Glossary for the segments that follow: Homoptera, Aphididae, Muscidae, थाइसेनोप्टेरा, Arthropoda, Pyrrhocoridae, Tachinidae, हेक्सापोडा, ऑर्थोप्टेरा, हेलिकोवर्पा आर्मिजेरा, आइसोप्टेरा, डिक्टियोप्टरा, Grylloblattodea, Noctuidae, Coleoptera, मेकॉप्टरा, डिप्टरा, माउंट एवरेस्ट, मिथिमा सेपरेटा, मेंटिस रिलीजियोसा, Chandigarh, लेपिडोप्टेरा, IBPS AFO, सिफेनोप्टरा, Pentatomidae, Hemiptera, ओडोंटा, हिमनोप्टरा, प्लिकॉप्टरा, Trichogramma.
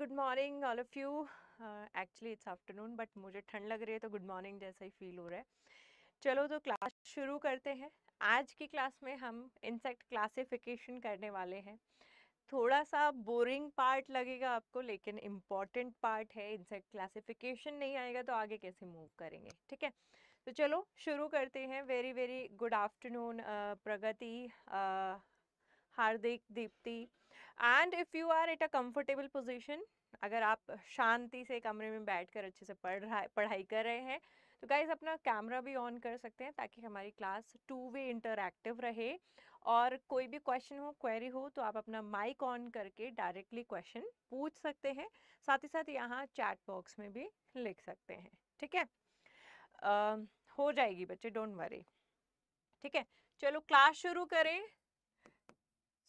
Good morning all of you. Actually it's afternoon but मुझे ठंड लग रही है तो गुड मॉर्निंग जैसा ही फील हो रहा है। चलो तो क्लास शुरू करते हैं। आज की क्लास में हम इंसेक्ट क्लासिफिकेशन करने वाले हैं। थोड़ा सा बोरिंग पार्ट लगेगा आपको, लेकिन इम्पॉर्टेंट पार्ट है। इंसेक्ट क्लासिफिकेशन नहीं आएगा तो आगे कैसे मूव करेंगे, ठीक है। तो चलो शुरू करते हैं। Very very good afternoon Pragati, Hardik, Deepti. And if you are at a comfortable position, अगर आप शांति से कमरे में बैठकर अच्छे से पढ़ाई कर रहे हैं तो गाइज अपना कैमरा भी ऑन कर सकते हैं ताकि हमारी क्लास टू वे इंटरएक्टिव रहे। और कोई भी क्वेश्चन हो, क्वेरी हो तो आप अपना माइक ऑन करके डायरेक्टली क्वेश्चन पूछ सकते हैं। साथ ही साथ यहाँ चैट बॉक्स में भी लिख सकते हैं, ठीक है। हो जाएगी बच्चे, डोंट वरी, ठीक है। चलो क्लास शुरू करें।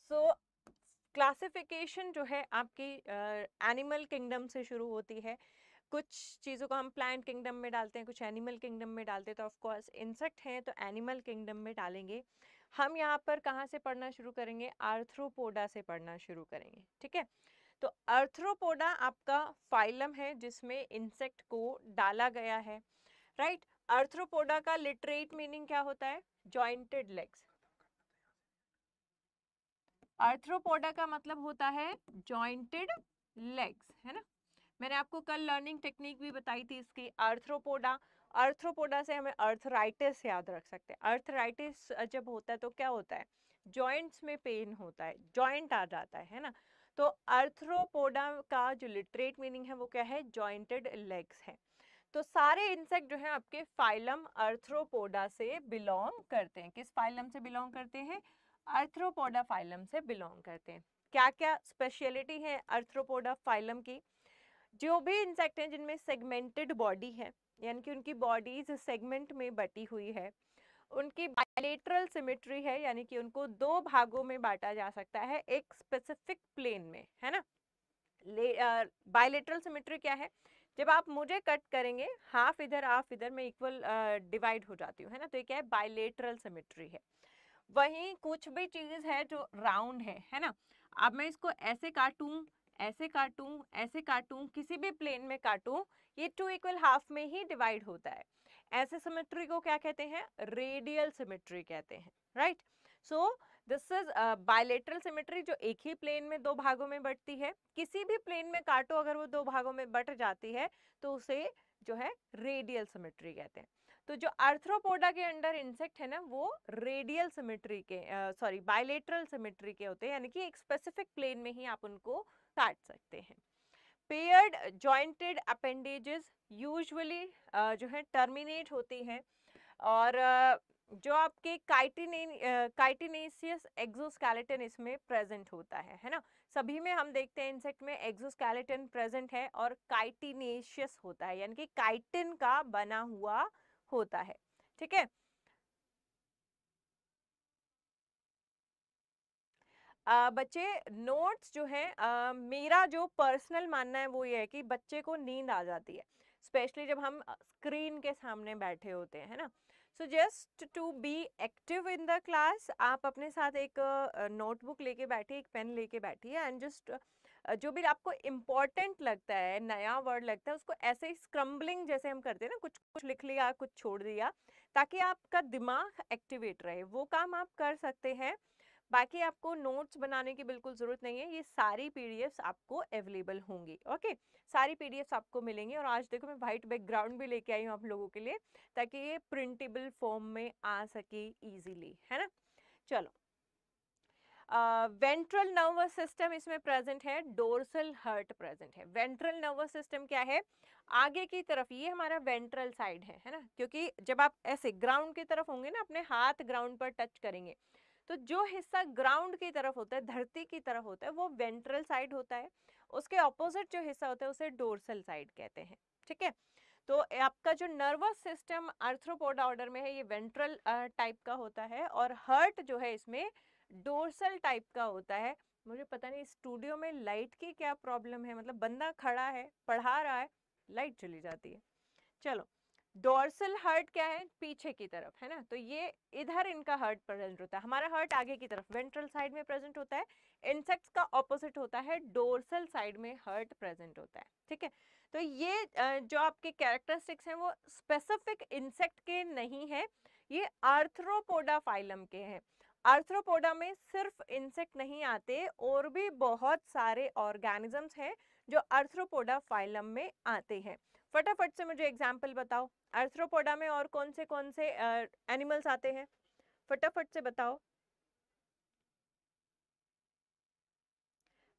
सो क्लासिफिकेशन जो है आपकी एनिमल किंगडम से शुरू होती है। कुछ चीज़ों को हम प्लांट किंगडम में डालते हैं, कुछ एनिमल किंगडम में डालते हैं। तो ऑफ कोर्स इंसेक्ट हैं तो एनिमल किंगडम में डालेंगे। हम यहाँ पर कहाँ से पढ़ना शुरू करेंगे? आर्थ्रोपोडा से पढ़ना शुरू करेंगे, ठीक है। तो आर्थ्रोपोडा आपका फाइलम है जिसमें इंसेक्ट को डाला गया है, राइट। आर्थ्रोपोडा का लिटरेट मीनिंग क्या होता है? Jointed legs. आर्थ्रोपोडा का मतलब होता है जॉइंटेड लेग्स, है ना। मैंने आपको कल लर्निंग टेक्निक भी बताई थी इसकी। अर्थ्रोपोडा से हमें अर्थराइटिस याद रख सकते हैं। अर्थराइटिस जब होता है तो क्या होता है? जॉइंट्स में पेन होता है, जॉइंट आ जाता है ना। तो अर्थ्रोपोडा का जो लिटरेट मीनिंग है वो क्या है? जॉइंटेड लेग्स है। तो सारे इंसेक्ट जो हैं आपके फाइलम अर्थ्रोपोडा से बिलोंग करते हैं। किस फाइलम से बिलोंग करते हैं? अर्थ्रोपोडा फाइलम से बिलोंग करते हैं। क्या क्या स्पेशलिटी है अर्थ्रोपोडा फाइलम की? जो भी इंसेक्ट हैं जिनमें सेगमेंटेड बॉडी है, यानी कि उनकी बॉडीज सेगमेंट में बटी हुई है, उनकी बायलेटरल सिमेट्री है, यानी कि उनको दो भागों में बांटा जा सकता है एक स्पेसिफिक प्लेन में, है ना। बायलेटरल सिमेट्री क्या है? जब आप मुझे कट करेंगे हाफ इधर हाफ इधर, मैं इक्वल डिवाइड हो जाती हूँ, है ना। तो ये क्या है? बायलेटरल सिमेट्री है। वहीं कुछ भी चीज़ है जो राउंड है ना। अब मैं इसको ऐसे काटूँ, ऐसे काटूं, ऐसे काटूं, किसी भी प्लेन में काटूं, ये टू इक्वल हाफ में ही डिवाइड होता है। ऐसे सिमेट्री को क्या कहते हैं? रेडियल सिमेट्री कहते हैं, right. So this is bilateral symmetry, जो एक ही प्लेन में दो भागों में बंटती है। किसी भी प्लेन में काटो, अगर वो दो भागों में बट जाती है तो उसे जो है रेडियल सिमेट्री कहते हैं। तो जो आर्थ्रोपोडा के अंडर इंसेक्ट है ना, वो रेडियल सिमेट्री के बायलेटरल सिमेट्री के होते हैं, यानी कि एक स्पेसिफिक प्लेन में ही आप उनको काट सकते हैं। पेयर्ड जॉइंटेड अपेंडेजेस यूजुअली जो है टर्मिनेट होती हैं। और जो आपके काइटिनेसियस एक्सोस्केलेटन इसमें प्रेजेंट होता है ना। सभी में हम देखते हैं इंसेक्ट में एक्सोस्केलेटन प्रेजेंट है और काइटिनेशियस होता है, यानी कि काइटिन का बना हुआ होता है, ठीक है। बच्चे नोट्स जो हैं, मेरा जो पर्सनल मानना है वो ये है कि बच्चे को नींद आ जाती है स्पेशली जब हम स्क्रीन के सामने बैठे होते हैं, है ना। So just to be active in the class, आप अपने साथ एक नोटबुक लेके बैठिए, एक पेन लेके बैठिए एंड जस्ट जो भी आपको इम्पॉर्टेंट लगता है, नया वर्ड लगता है, उसको ऐसे ही स्क्रम्बलिंग जैसे हम करते हैं ना, कुछ कुछ लिख लिया, कुछ छोड़ दिया, ताकि आपका दिमाग एक्टिवेट रहे। वो काम आप कर सकते हैं। बाकी आपको नोट्स बनाने की बिल्कुल ज़रूरत नहीं है। ये सारी पीडीएफ्स आपको अवेलेबल होंगी, ओके। सारी पीडीएफ्स आपको मिलेंगी। और आज देखो मैं वाइट बैकग्राउंड भी लेके आई हूँ आप लोगों के लिए, ताकि ये प्रिंटेबल फॉर्म में आ सके इजीली, है ना। चलो, वेंट्रल नर्वस सिस्टम इसमें प्रेजेंट है, डोर्सल हर्ट प्रेजेंट है। वेंट्रल नर्वस सिस्टम क्या है? आगे की तरफ, ये हमारा वेंट्रल साइड है ना। क्योंकि जब आप ऐसे ग्राउंड की तरफ होंगे ना, अपने हाथ ग्राउंड पर टच करेंगे, तो जो हिस्सा ग्राउंड की तरफ होता है, धरती की तरफ होता है, वो वेंट्रल साइड होता है। उसके ऑपोजिट जो हिस्सा होता है उसे डोर्सल साइड कहते हैं, ठीक है। तो आपका जो नर्वस सिस्टम आर्थ्रोपोडा ऑर्डर में है, ये वेंट्रल टाइप का होता है और हर्ट जो है इसमें डोर्सल टाइप का होता है। मुझे पता नहीं स्टूडियो में लाइट की क्या प्रॉब्लम है, मतलब बंदा खड़ा है, पढ़ा रहा है, लाइट चली जाती है। चलो, डोर्सल हर्ट क्या है, पीछे की तरफ है ना, तो ये इधर इनका हर्ट प्रेजेंट होता है। हमारा हर्ट आगे की तरफ वेंट्रल साइड में प्रेजेंट होता है, इंसेक्ट्स का ऑपोजिट होता है, डोर्सल साइड में हर्ट प्रेजेंट होता है। ठीक है, तो ये जो आपके कैरेक्टरिस्टिक्स हैं वो स्पेसिफिक इंसेक्ट के नहीं है, ये आर्थ्रोपोडा फाइलम के हैं। आर्थ्रोपोडा में सिर्फ इंसेक्ट नहीं आते, और भी बहुत सारे ऑर्गेनिजम्स हैं जो आर्थ्रोपोडा फाइलम में आते हैं। फटाफट से मुझे एग्जाम्पल बताओ, आर्थ्रोपोडा में और कौन से एनिमल्स आते हैं, फटाफट से बताओ।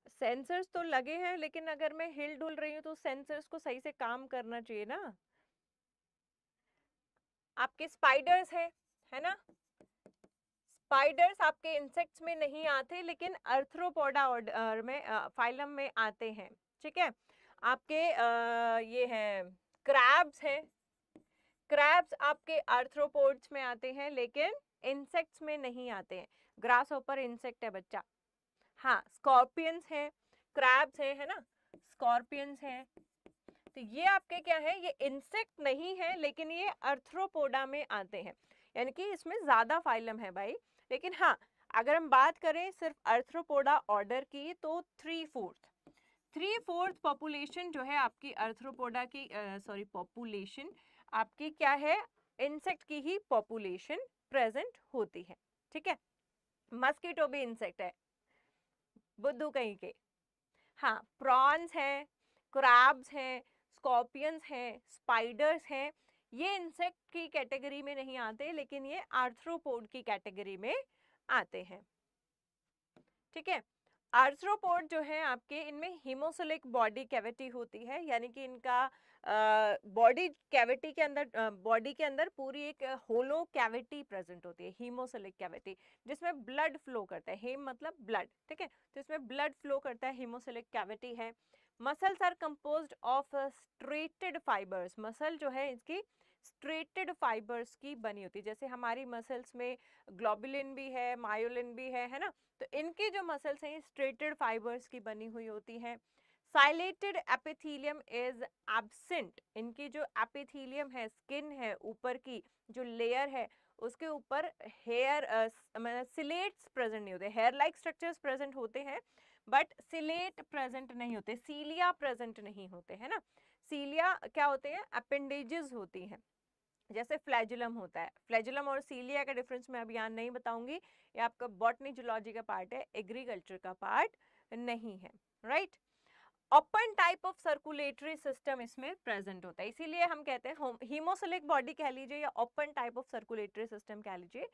सेंसर्स तो लगे हैं, लेकिन अगर मैं हिल डुल रही हूँ तो सेंसर्स को सही से काम करना चाहिए ना। आपके स्पाइडर्स है ना, स्पाइडर्स आपके इंसेक्ट्स में नहीं आते, लेकिन आर्थ्रोपोडा ऑर्डर में फाइलम में आते हैं। ठीक है, आपके ये हैं क्रैब्स हैं, क्रैब्स आपके आर्थ्रोपोड्स में आते हैं लेकिन इंसेक्ट्स में नहीं आते हैं। ग्रास होपर इंसेक्ट है बच्चा। हाँ, स्कॉर्पियंस हैं, क्रैब्स हैं, है ना, स्कॉर्पियंस हैं, तो ये आपके क्या है, ये इंसेक्ट नहीं है लेकिन ये आर्थ्रोपोडा में आते हैं, यानी कि इसमें ज़्यादा फाइलम है भाई। लेकिन हाँ, अगर हम बात करें सिर्फ आर्थ्रोपोडा ऑर्डर की तो 3/4 पॉपुलेशन जो है आपकी आर्थ्रोपोडा की पॉपुलेशन आपकी क्या है, इंसेक्ट की ही पॉपुलेशन प्रेजेंट होती है। ठीक है, मस्कीटो भी इंसेक्ट है, बुद्धू कहीं के। हाँ, प्रॉन्स हैं, क्रैब्स हैं, स्कॉर्पियंस हैं, स्पाइडर्स हैं, ये इंसेक्ट की कैटेगरी में नहीं आते लेकिन ये आर्थ्रोपोड की कैटेगरी में आते हैं। ठीक है, आर्थ्रोपोड जो है आपके, इनमें हीमोसिलिक बॉडी कैविटी होती है, यानी कि इनका बॉडी कैविटी के अंदर, बॉडी के अंदर पूरी एक होलो कैविटी प्रेजेंट होती है, हीमोसिलिक कैविटी, जिसमें ब्लड फ्लो करता है। हेम मतलब ब्लड, ठीक है, तो इसमें ब्लड फ्लो करता है, हीमोसिलिक कैविटी है। Muscles are composed of striated fibres, muscle जो है इसकी स्ट्रेटेड फाइबर्स की बनी होती है, जैसे हमारी मसल्स में ग्लोबुलिन भी है, मायोलिन भी है ना, तो इनकी जो मसल्स हैं स्ट्रेटेड फाइबर्स की बनी हुई होती हैं। साइलेटेड एपिथेलियम इज एब्सेंट, इनकी जो एपिथेलियम है, स्किन है, ऊपर की जो लेयर है उसके ऊपर हेयर सिलेट्स प्रेजेंट नहीं होते, हेयर लाइक स्ट्रक्चर्स प्रेजेंट होते हैं बट सिलेट प्रेजेंट नहीं होते, सीलिया प्रेजेंट नहीं होते, है ना। सीलिया क्या होते हैं, अपेंडेजेस होती हैं, जैसे फ्लैजुलम होता है। फ्लैजुलम और सीलिया का डिफरेंस मैं अब यहाँ नहीं बताऊंगी, ये आपका बॉटनी जूलॉजी का पार्ट है, एग्रीकल्चर का पार्ट नहीं है, right. Open type of circulatory system इसमें प्रेजेंट होता है, इसीलिए हम कहते हैं हीमोसिलिक बॉडी कह लीजिए या open type of circulatory system कह लीजिए,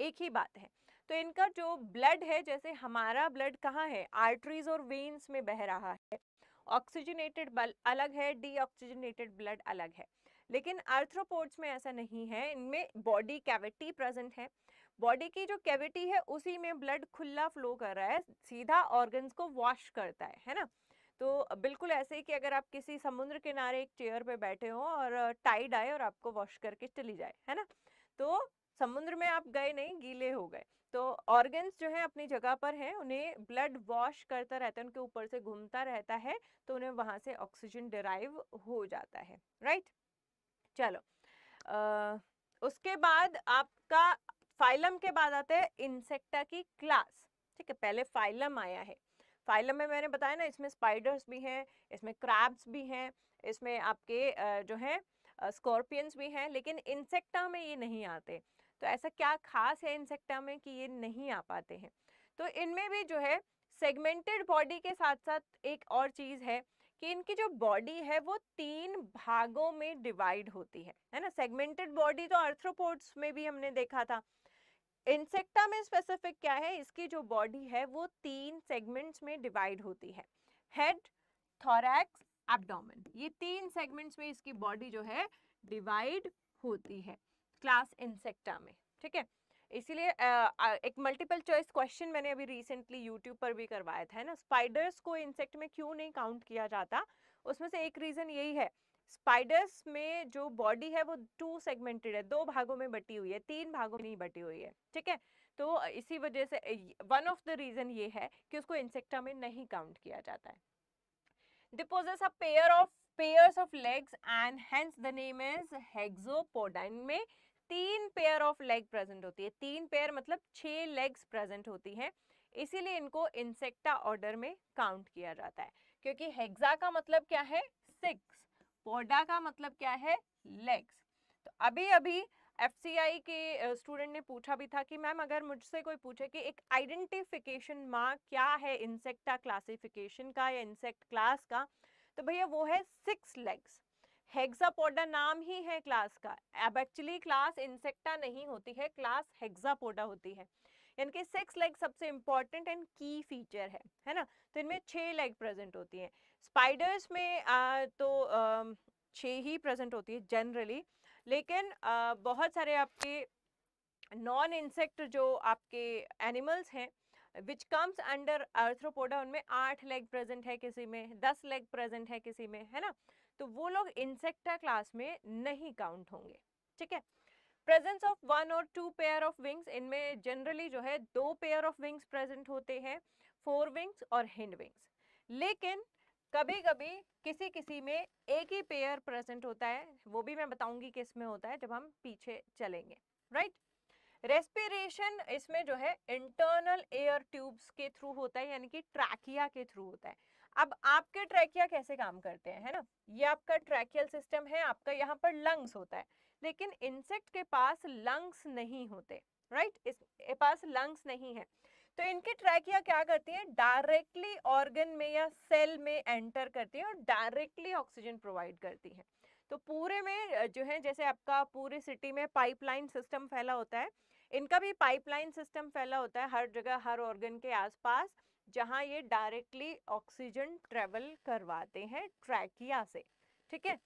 एक ही बात है। तो इनका जो ब्लड है, जैसे हमारा ब्लड कहाँ है, आर्टरीज और वेन्स में बह रहा है, ऑक्सीजनेटेड ब्लड अलग है, डीऑक्सीजनेटेड ब्लड अलग है, लेकिन आर्थ्रोपोड्स में ऐसा नहीं है, इनमें बॉडी कैविटी प्रेजेंट है, बॉडी की जो कैविटी है उसी में ब्लड खुला फ्लो कर रहा है, सीधा ऑर्गन्स को वॉश करता है ना। तो बिल्कुल ऐसे ही कि अगर आप किसी समुद्र किनारे एक चेयर पे बैठे हो और टाइड आए और आपको वॉश करके चली जाए, है ना, तो समुद्र में आप गए नहीं, गीले हो गए, तो ऑर्गन्स जो है अपनी जगह पर हैं, उन्हें ब्लड वॉश करता रहता है, उनके ऊपर से घूमता रहता है, तो उन्हें वहाँ से ऑक्सीजन डिराइव हो जाता है, राइट। चलो उसके बाद आपका फाइलम के बाद आता है इंसेक्टा की क्लास। ठीक है, पहले फाइलम आया है, फाइलम में मैंने बताया ना, इसमें स्पाइडर्स भी हैं, इसमें क्रैब्स भी हैं, इसमें आपके जो हैं स्कॉर्पियंस भी हैं, लेकिन इंसेक्टा में ये नहीं आते। तो ऐसा क्या खास है इंसेक्टा में कि ये नहीं आ पाते हैं? तो इनमें भी जो है सेगमेंटेड बॉडी के साथ साथ एक और चीज़ है कि इनकी जो बॉडी है वो 3 भागों में डिवाइड होती है ना। सेगमेंटेड बॉडी तो आर्थ्रोपोड्स में भी हमने देखा था, इंसेक्टा में स्पेसिफिक क्या है, इसकी जो बॉडी है वो 3 सेगमेंट्स में डिवाइड होती है, हेड, थोरैक्स, एब्डोमेन, ये 3 सेगमेंट्स में इसकी बॉडी जो है डिवाइड होती है क्लास इंसेक्टा में। ठीक है, इसीलिए एक मल्टीपल चॉइस क्वेश्चन मैंने अभी रिसेंटली यूट्यूब पर भी करवाया था, है ना, स्पाइडर्स को इंसेक्ट में क्यों नहीं काउंट किया जाता, उसमें से एक रीज़न यही है, स्पाइडर्स में जो बॉडी है वो 2 सेगमेंटेड है, 2 भागों में बटी हुई है, 3 भागों में नहीं बटी हुई है। ठीक है, तो इसी वजह से वन ऑफ द रीज़न ये है कि उसको इंसेक्टा में नहीं काउंट किया जाता है। Deposes a pair of pairs of legs and hence the name is hexapoda. इनमें 3 pair of leg present होती है, 3 pair मतलब 6 legs present होती हैं, इसीलिए इनको इंसेक्टा ऑर्डर में काउंट किया जाता है क्योंकि हेक्सा का मतलब क्या है 6, पोडा का मतलब क्या है लेग्स। तो अभी अभी एफसीआई के स्टूडेंट ने पूछा भी था कि मैम अगर मुझसे कोई पूछे कि एक आइडेंटिफिकेशन मार्क क्या है इंसेक्टा क्लासिफिकेशन का या इंसेक्ट क्लास का, तो भैया वो है 6 लेग्स। हेक्सापोडा नाम ही है क्लास का, अब एक्चुअली क्लास इंसेक्टा नहीं होती है, क्लास हेक्सापोडा होती है। यानी कि 6 लेग सबसे इम्पॉर्टेंट एंड की फीचर है ना। तो इनमें 6 लेग प्रेजेंट होती हैं। स्पाइडर्स में तो 6 ही प्रेजेंट होती है जनरली, लेकिन बहुत सारे आपके नॉन इंसेक्ट जो आपके एनिमल्स हैं विच कम्स अंडर आर्थ्रोपोडा, उनमें 8 लेग प्रेजेंट है, किसी में 10 लेग प्रेजेंट है, किसी में, है ना। तो वो लोग इंसेक्टा क्लास में नहीं काउंट होंगे, ठीक है। प्रेजेंस ऑफ 1 और 2 पेयर ऑफ विंग्स, इनमें जनरली जो है 2 पेयर ऑफ विंग्स प्रेजेंट होते हैं, फोर विंग्स और हिंड विंग्स। लेकिन कभी कभी किसी किसी में एक ही पेयर प्रेजेंट होता है, वो भी मैं बताऊंगी किस में होता है जब हम पीछे चलेंगे, राइट। रेस्पिरेशन इसमें जो है इंटरनल एयर ट्यूब्स के थ्रू होता है, यानी कि ट्रैकिया के थ्रू होता है। अब आपके ट्रैकिया कैसे काम करते हैं, है ना, ये आपका ट्रैकियल सिस्टम है, आपका यहाँ पर लंग्स होता है, लेकिन इंसेक्ट के पास लंग्स नहीं होते, राइट, इसके पास लंग्स नहीं है। तो इनकी ट्रैकिया क्या करती है, डायरेक्टली ऑर्गन में या सेल में एंटर करती है और डायरेक्टली ऑक्सीजन प्रोवाइड करती है। तो पूरे में जो है, जैसे आपका पूरे सिटी में पाइपलाइन सिस्टम फैला होता है, इनका भी पाइपलाइन सिस्टम फैला होता है हर जगह, हर ऑर्गन के आसपास, जहां ये डायरेक्टली ऑक्सीजन ट्रेवल करवाते हैं ट्रैकिया से, ठीक है।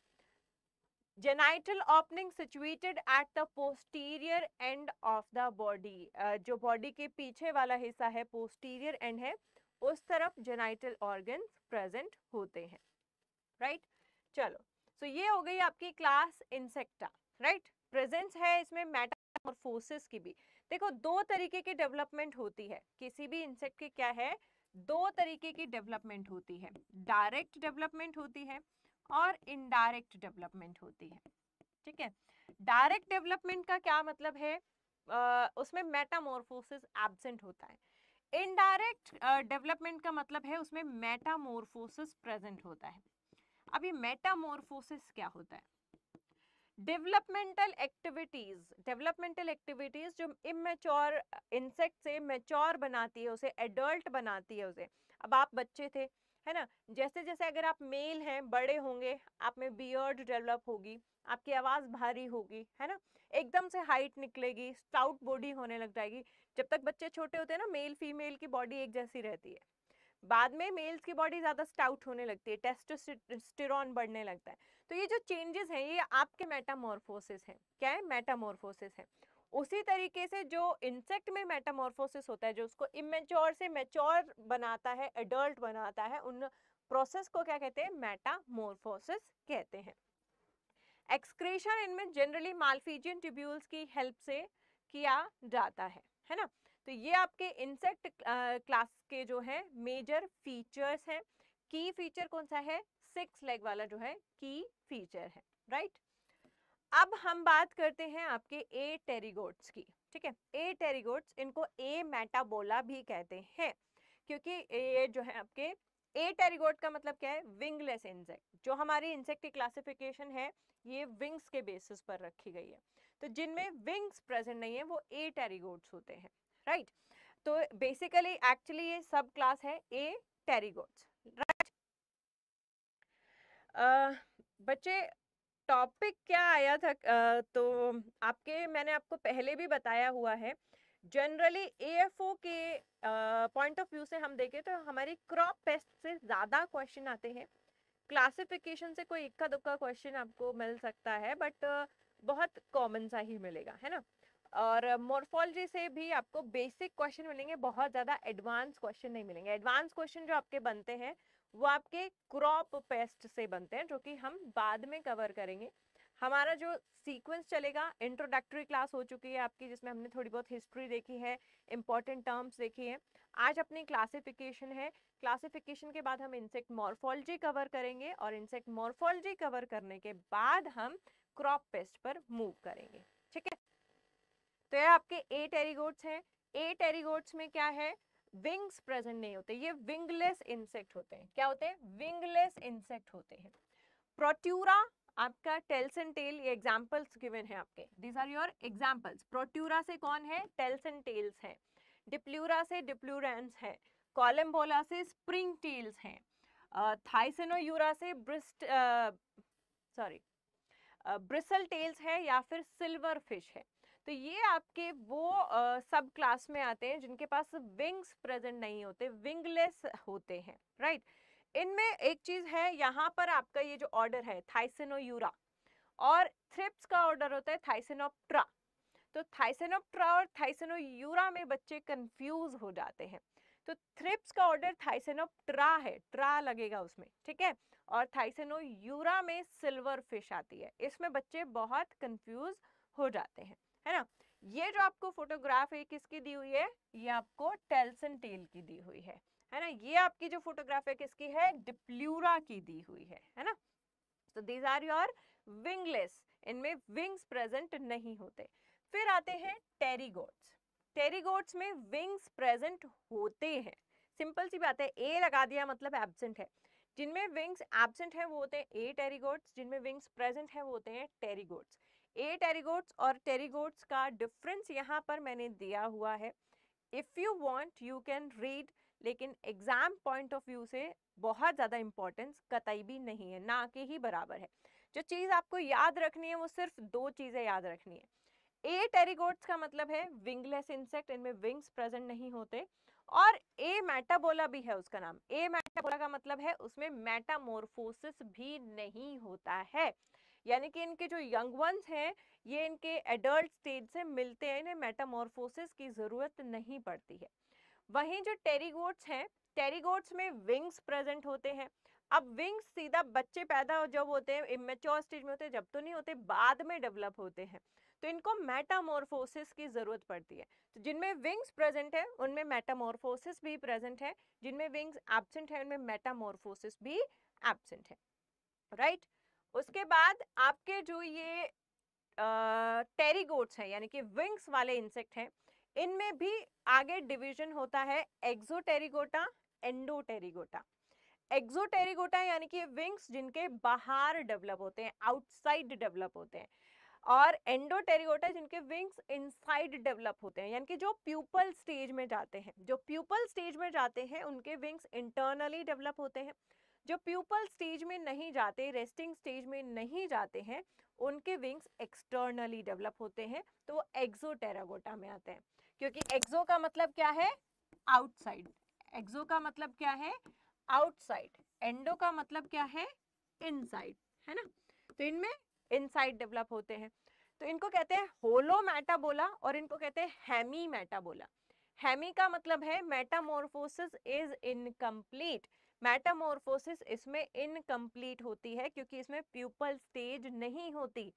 Genital opening situated at the posterior end of the body, जो बॉडी के पीछे वाला हिस्सा है, पोस्टीरियर एंड है, उस तरफ जेनाइटल ऑर्गन्स प्रेजेंट होते हैं, राइट। चलो, सो ये हो गई आपकी क्लास इंसेक्टा, राइट। प्रेजेंस है इसमें मेटामॉर्फोसिस की भी। देखो, 2 तरीके की डेवलपमेंट होती है किसी भी इंसेक्ट की, क्या है, 2 तरीके की डेवलपमेंट होती है, डायरेक्ट डेवलपमेंट होती है और इनडायरेक्ट डेवलपमेंट होती है, ठीक है। डायरेक्ट डेवलपमेंट का क्या मतलब है, उसमें मेटामॉर्फोसिस एब्सेंट होता है। इनडायरेक्ट डेवलपमेंट का मतलब है उसमें मेटामॉर्फोसिस प्रेजेंट होता है। अब ये मेटामॉर्फोसिस क्या होता है, डेवलपमेंटल एक्टिविटीज जो इमेच्योर इंसेक्ट से मैच्योर बनाती है, उसे एडल्ट बनाती है उसे। अब आप बच्चे थे, है ना, जैसे जैसे अगर आप मेल हैं, बड़े होंगे, आप में बियर्ड डेवलप होगी, आपकी आवाज़ भारी होगी, है ना, एकदम से हाइट निकलेगी, स्टाउट बॉडी होने लग जाएगी। जब तक बच्चे छोटे होते हैं ना, मेल फीमेल की बॉडी एक जैसी रहती है, बाद में मेल्स की बॉडी ज़्यादा स्टाउट होने लगती है, टेस्टोस्टेरोन बढ़ने लगता है। तो ये जो चेंजेस हैं, ये आपके मेटामॉर्फोसिस हैं। क्या है, मेटामॉर्फोसिस है। उसी तरीके से जो इंसेक्ट में मेटामॉर्फोसिस होता है, जो उसको इमेच्योर से मैच्योर बनाता है, एडल्ट बनाता है, उन प्रोसेस को क्या कहते हैं, मेटामॉर्फोसिस कहते हैं। एक्सक्रीशन इनमें जनरली मालफीजियन ट्यूब्यूल्स की हेल्प से किया जाता है ना। तो ये आपके इंसेक्ट क्लास के जो है मेजर फीचर्स हैं। की फीचर कौन सा है, 6 लेग वाला जो है की फीचर है, राइट। अब हम बात करते हैं आपके ए टेरिगोट्स की, ठीक है। ए टेरिगोट्स, इनको ए मेटाबोला भी कहते हैं क्योंकि ये जो है आपके ए टेरिगोट का मतलब क्या है, विंगलेस इंसेक्ट। जो हमारी इंसेक्ट की क्लासिफिकेशन है ये विंग्स के बेसिस पर रखी गई है, तो जिनमें विंग्स प्रेजेंट नहीं है वो ए टेरिगोट्स होते हैं, राइट। तो बेसिकली एक्चुअली ये सब क्लास है ए टेरिगोट्स, राइट। बच्चे, टॉपिक क्या आया था, तो आपके, मैंने आपको पहले भी बताया हुआ है, जनरली एएफओ के पॉइंट ऑफ व्यू से हम देखें तो हमारी क्रॉप पेस्ट से ज़्यादा क्वेश्चन आते हैं। क्लासिफिकेशन से कोई इक्का दुक्का क्वेश्चन आपको मिल सकता है, बट बहुत कॉमन सा ही मिलेगा, है ना। और मॉर्फोलॉजी से भी आपको बेसिक क्वेश्चन मिलेंगे, बहुत ज़्यादा एडवांस क्वेश्चन नहीं मिलेंगे। एडवांस क्वेश्चन जो आपके बनते हैं वो आपके क्रॉप पेस्ट से बनते हैं, जो कि हम बाद में कवर करेंगे। हमारा जो सीक्वेंस चलेगा, इंट्रोडक्टरी क्लास हो चुकी है आपकी, जिसमें हमने थोड़ी बहुत हिस्ट्री देखी है, इंपॉर्टेंट टर्म्स देखी है। आज अपनी क्लासिफिकेशन है। क्लासिफिकेशन के बाद हम इंसेक्ट मॉर्फोलॉजी कवर करेंगे और इंसेक्ट मॉर्फोलॉजी कवर करने के बाद हम क्रॉप पेस्ट पर मूव करेंगे, ठीक है। तो यह आपके 8 एरिगोट्स हैं। 8 एरिगोट्स में क्या है, विंग्स प्रेजेंट नहीं होते, ये विंगलेस इंसेक्ट होते हैं। क्या होते हैं? विंगलेस इंसेक्ट होते हैं। प्रोट्यूरा आपका टेल्स एंड टेल, ये एग्जांपल्स गिवन है आपके, these are your examples. Protura से कौन है? टेल्स एंड टेल्स है। डिप्ल्यूरा से डिप्ल्यूरेंस है। कॉलम्बोला से स्प्रिंग टेल्स हैं। थाइसिनोयूरा से ब्रिसल टेल्स है या फिर सिल्वर फिश है। तो ये आपके वो सब क्लास में आते हैं जिनके पास विंग्स प्रेजेंट नहीं होते, विंगलेस होते हैं, राइट। इनमें एक चीज़ है, यहाँ पर आपका ये जो ऑर्डर है थाइसिनोयूरा और थ्रिप्स का ऑर्डर होता है थाइसिनोप्ट्रा। तो थाइसिनोप्ट्रा और थाइसिनोयूरा में बच्चे कंफ्यूज हो जाते हैं। तो थ्रिप्स का ऑर्डर थाइसिनोप्ट्रा है, ट्रा लगेगा उसमें, ठीक है। और थाइसिनोयूरा में सिल्वर फिश आती है, इसमें बच्चे बहुत कंफ्यूज हो जाते हैं, है ना। ये जो आपको फोटोग्राफ है किसकी दी हुई है? ये आपको टेल्स एंड टेल की दी हुई है ना। ये आपकी जो फोटोग्राफ है किसकी है? डिप्ल्यूरा की दी हुई है ना। तो दीज आर योर विंगलेस, इनमें विंग्स प्रेजेंट नहीं होते। फिर आते हैं टेरिगोट्स। टेरिगोट्स में विंग्स प्रेजेंट होते हैं, सिंपल सी बात है, ए लगा दिया मतलब एब्सेंट है। जिनमें विंग्स एब्सेंट है वो होते हैं ए टेरिगोट्स, जिनमें विंग्स प्रेजेंट है वो होते हैं टेरिगोट्स। ए टेरिगोट्स और टेरिगोट्स का डिफरेंस यहाँ पर मैंने दिया हुआ है, if you want you can read, लेकिन एग्जाम पॉइंट ऑफ व्यू से बहुत ज़्यादा इम्पोर्टेंस कतई भी नहीं है, ना के ही बराबर है। जो चीज़ आपको याद रखनी है वो सिर्फ दो चीज़ें याद रखनी है। ए टेरिगोट्स का मतलब है विंगलेस इंसेक्ट, इनमें विंग्स प्रेजेंट नहीं होते, और ए मेटाबोला भी है उसका नाम। ए मेटाबोला का मतलब है उसमें मेटामॉर्फोसिस भी नहीं होता है, यानी कि इनके जो यंग वंस हैं ये इनके एडल्ट स्टेज से मिलते हैं, इन्हें मेटामॉर्फोसिस की ज़रूरत नहीं पड़ती है। वहीं जो टेरिगोट्स हैं, टेरिगोट्स में विंग्स प्रेजेंट होते हैं। अब विंग्स सीधा बच्चे पैदा जब होते हैं, इमेच्योर स्टेज में होते हैं जब तो नहीं होते, बाद में डेवलप होते हैं, तो इनको मेटामॉर्फोसिस की ज़रूरत पड़ती है। तो जिनमें विंग्स प्रेजेंट है उनमें मेटामॉर्फोसिस भी प्रेजेंट है, जिनमें विंग्स एब्सेंट है उनमें मेटामॉर्फोसिस भी एब्सेंट है, राइट। उसके बाद आपके जो ये टेरिगोट्स हैं यानी कि विंग्स वाले इंसेक्ट हैं, इनमें भी आगे डिवीजन होता है, एक्सोटेरिगोटा, एंडोटेरिगोटा। एक्सोटेरिगोटा यानी कि विंग्स जिनके बाहर डेवलप होते हैं, आउटसाइड डेवलप होते हैं, और एंडोटेरिगोटा जिनके विंग्स इनसाइड डेवलप होते हैं, यानी कि जो प्यूपल स्टेज में जाते हैं। जो प्यूपल स्टेज में जाते हैं उनके विंग्स इंटरनली डेवलप होते हैं। जो प्यूपल स्टेज में नहीं जाते, रेस्टिंग स्टेज में नहीं जाते हैं, उनके विंग्स एक्सटर्नली डेवलप होते हैं, तो वो एक्सोटेरिगोटा में आते हैं। क्योंकि एक्सो का मतलब क्या है? आउटसाइड। एक्सो का मतलब क्या है? आउटसाइड। एंडो का मतलब क्या है? इनसाइड, है ना। तो इनमें इनसाइड डेवलप होते हैं, तो इनको कहते हैं होलो मेटाबोला और इनको कहते हैं हेमी मेटाबोला। हेमी का मतलब है मेटामॉर्फोसिस इज इनकम्प्लीट। मेटामॉर्फोसिस इसमें इनकम्प्लीट होती है क्योंकि इसमें प्यूपल स्टेज नहीं होती,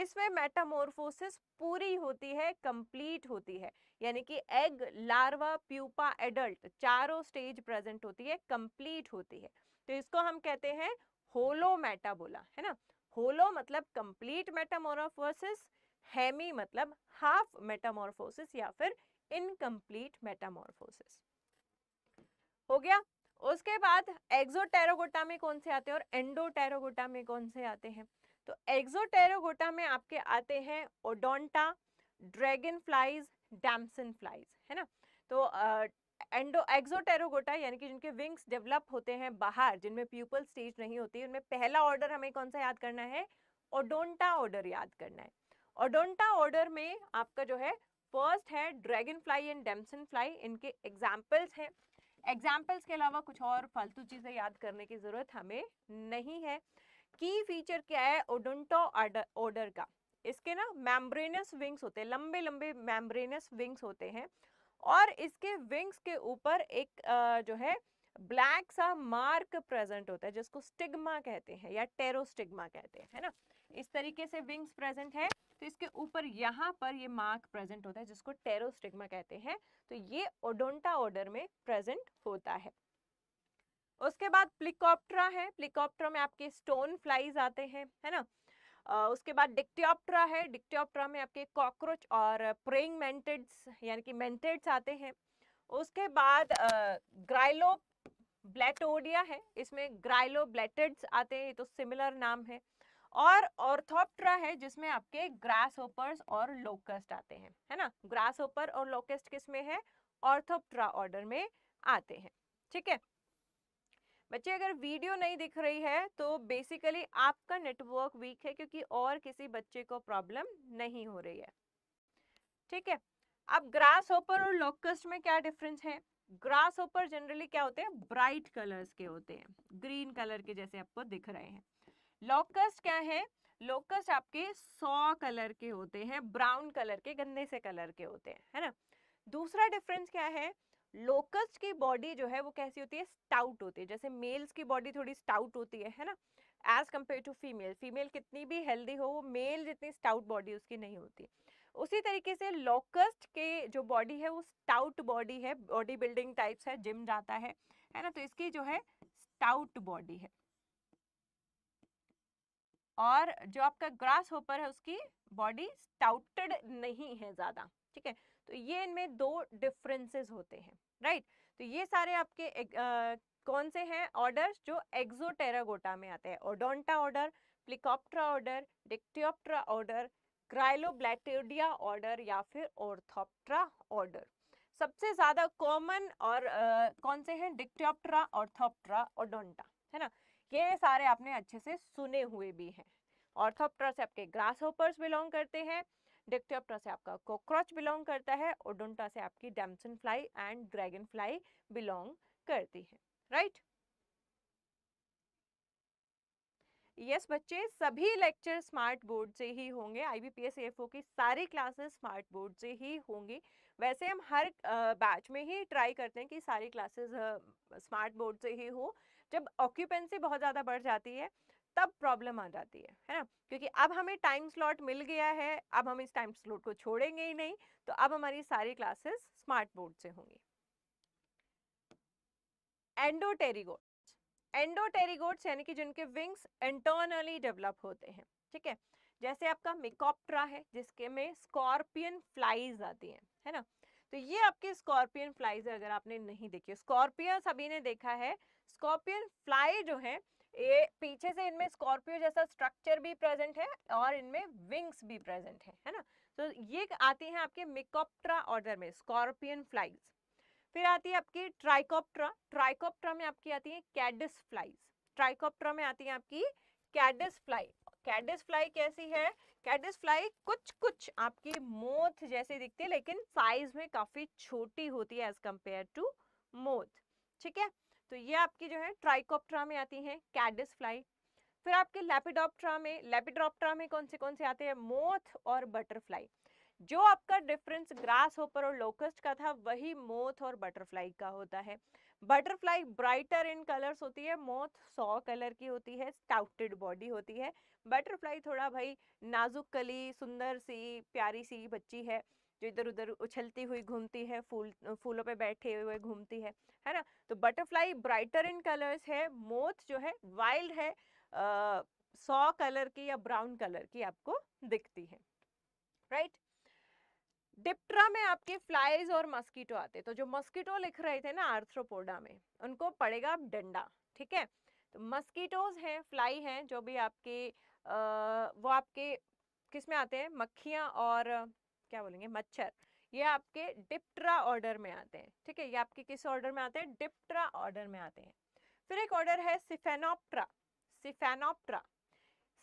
इसमें मेटामॉर्फोसिस पूरी होती है, कंप्लीट होती है, यानी कि एग, लार्वा, प्यूपा, एडल्ट चारों स्टेज प्रेजेंट होती है, कंप्लीट होती है। तो इसको हम कहते हैं होलो मेटाबोला, है ना। होलो मतलब कंप्लीट मेटामॉर्फोसिस, हेमी मतलब हाफ मेटामॉर्फोसिस या फिर इनकम्प्लीट मेटामॉर्फोसिस, हो गया। उसके बाद एक्सोटेरिगोटा में कौन से आते हैं और एंडोटेरिगोटा में कौन से आते हैं? तो एक्सोटेरिगोटा में आपके आते हैं ओडोंटा, dragon flies, damsel flies, है ना। तो एक्सोटेरिगोटा यानी कि जिनके विंग्स डेवलप होते हैं बाहर, जिनमें प्यूपल स्टेज नहीं होती, उनमें पहला ऑर्डर हमें कौन सा याद करना है? ओडोंटा ऑर्डर याद करना है। ओडोंटा ऑर्डर में आपका जो है फर्स्ट है dragonfly and damselfly, इनके एग्जाम्पल्स हैं। एग्जाम्पल्स के अलावा कुछ और फालतू चीज़ें याद करने की ज़रूरत हमें नहीं है। की फीचर क्या है ओडोंटा ऑर्डर का? इसके ना मेम्ब्रेनस विंग्स होते हैं, लंबे लंबे मेम्ब्रेनस विंग्स होते हैं, और इसके विंग्स के ऊपर एक जो है ब्लैक सा मार्क प्रेजेंट होता है जिसको स्टिग्मा कहते हैं या टेरोस्टिग्मा कहते हैं, है ना। इस तरीके से विंग्स प्रेजेंट है तो इसके ऊपर यहाँ पर ये मार्क प्रेजेंट होता है जिसको टेरोस्टिग्मा कहते हैं। तो ये ओडोंटा ऑर्डर में प्रेजेंट होता है। उसके बाद प्लिकॉप्टरा है, प्लिकॉप्टरा में आपके स्टोन फ्लाइज आते हैं, है ना। उसके बाद डिक्टियोप्टरा है, डिक्टियोप्टरा में आपके कॉकरोच और प्रेइंग मेंटिड्स यानी कि मेंटिड्स आते हैं। उसके बाद ग्राइलोब्लैटोडिया है, इसमें ग्राइलोब्लैटिड्स आते हैं, तो सिमिलर नाम है। और ऑर्थोप्टरा है जिसमें आपके ग्रास होपर्स और लोकस्ट आते हैं, है ना। ग्रास होपर और लोकस्ट किसमें है? ऑर्थोप्टरा ऑर्डर में आते हैं। ठीक है बच्चे, अगर वीडियो नहीं दिख रही है तो बेसिकली आपका नेटवर्क वीक है क्योंकि और किसी बच्चे को प्रॉब्लम नहीं हो रही है। ठीक है, अब ग्रास होपर और लोकस्ट में क्या डिफरेंस है? ग्रास होपर जनरली क्या होते हैं? ब्राइट कलर्स के होते हैं, ग्रीन कलर के जैसे आपको दिख रहे हैं। लोकस्ट क्या है? लोकस्ट आपके 100 कलर के होते हैं, ब्राउन कलर के, गंदे से कलर के होते हैं, है ना। दूसरा डिफरेंस क्या है? लोकस्ट की बॉडी जो है वो कैसी होती है? स्टाउट होती है। जैसे मेल्स की बॉडी थोड़ी स्टाउट होती है, है ना, as compare to female. Female कितनी भी हेल्दी हो वो मेल जितनी स्टाउट बॉडी उसकी नहीं होती। उसी तरीके से लोकस्ट के जो बॉडी है वो स्टाउट बॉडी है, बॉडी बिल्डिंग टाइप्स है, जिम जाता है ना, तो इसकी जो है स्टाउट बॉडी है। और जो आपका ग्रास होपर है उसकी बॉडी स्टाउटेड नहीं है ज़्यादा। ठीक है, तो ये इनमें दो डिफरेंसेस होते हैं, राइट। तो ये सारे आपके कौन से हैं ऑर्डर्स जो एक्सोटेरागोटा में आते हैं? ओडोंटा order, प्लिकॉप्टरा order, डिक्टियोप्टरा order, Grylloblattodea order या फिर ऑर्थोप्टरा ऑर्डर। सबसे ज़्यादा कॉमन और कौन से हैं? डिक्टियोप्टरा, ऑर्थोप्टरा, ओडोंटा, है ना। ये सारे आपने अच्छे से सुने हुए भी हैं। ऑर्थोप्टरा से आपके ग्रास होपर्स बिलोंग करते हैं, डिक्टियोप्टरा से आपका कॉकरोच बिलोंग करता है, ओडोंटा से आपकी damselfly and dragonfly belong करती है, राइट। यस बच्चे, सभी लेक्चर स्मार्ट बोर्ड से ही होंगे। आईबीपीएस एएफओ की सारी क्लासेस स्मार्ट बोर्ड से ही होंगी। वैसे हम हर बैच में ही ट्राई करते हैं कि सारी क्लासेस स्मार्ट बोर्ड से ही हो। जब ऑक्यूपेंसी बहुत ज़्यादा बढ़ जाती है तब प्रॉब्लम आ जाती है ना, क्योंकि अब हमें टाइम स्लॉट मिल गया है, अब हम इस टाइम स्लॉट को छोड़ेंगे ही नहीं, तो अब हमारी सारी क्लासेस स्मार्ट बोर्ड से होंगी। एंडोटेरिगोट, एंडोटेरिगोट्स यानी कि जिनके विंग्स इंटरनली डेवलप होते हैं। ठीक है, जैसे आपका मेकॉप्टरा है जिसके में स्कॉर्पियन फ्लाइज आती हैं, है ना। तो ये आपके स्कॉर्पियन फ्लाइज है, अगर आपने नहीं देखी, स्कॉर्पियन सभी ने देखा है। स्कॉर्पियन फ्लाई जो है ये पीछे से इनमें स्कॉर्पियो जैसा स्ट्रक्चर भी प्रेजेंट है और इनमें विंग्स भी प्रेजेंट है ना। तो ये आती हैं आपके मेकॉप्टरा ऑर्डर में, स्कॉर्पियन फ्लाइज। फिर आती है आपकी ट्राइकोप्टरा, ट्राइकोप्टरा में आपकी आती है कैडिस फ्लाइज, ट्राइकोप्टरा में आती है आपकी कैडिस फ्लाई। कैडिस फ्लाई कैसी है? कैडिस फ्लाई कुछ कुछ आपकी मोथ जैसी दिखती है लेकिन साइज में काफ़ी छोटी होती है एज कंपेयर टू मोथ। ठीक है, तो ये आपकी जो है ट्राइकोप्टरा में आती हैं कैडिस फ्लाई। फिर आपके लेपिडोप्टरा में, लेपिडोप्टरा में कौन से आते हैं? मोथ और बटरफ्लाई। जो आपका डिफरेंस ग्रास होपर और लोकस्ट का था वही मोथ और बटरफ्लाई का होता है। बटरफ्लाई ब्राइटर इन कलर्स होती है, मोथ 100 कलर की होती है, स्टाउटेड बॉडी होती है। बटरफ्लाई थोड़ा भाई नाजुक कली, सुंदर सी, प्यारी सी बच्ची है जो इधर उधर उछलती हुई घूमती है, फूलों पे बैठे हुए घूमती है ना। तो बटरफ्लाई ब्राइटर इन कलर्स है, मोथ जो है वाइल्ड है, 100 कलर की या ब्राउन कलर की आपको दिखती है, राइट। डिप्टरा में आपके फ्लाइज और मस्कीटो आते हैं। तो जो मस्कीटो लिख रहे थे ना आर्थ्रोपोडा में, उनको पड़ेगा आप डंडा। ठीक है, तो मस्कीटोज हैं, फ्लाई हैं, जो भी आपके वो आपके किस में आते हैं? मक्खियाँ और क्या बोलेंगे, मच्छर। ये आपके डिप्टरा ऑर्डर में आते हैं। ठीक है, ये आपके किस ऑर्डर में आते हैं? डिप्टरा ऑर्डर में आते हैं। फिर एक ऑर्डर है सिफेनोप्टरा, सिफेनोप्टरा।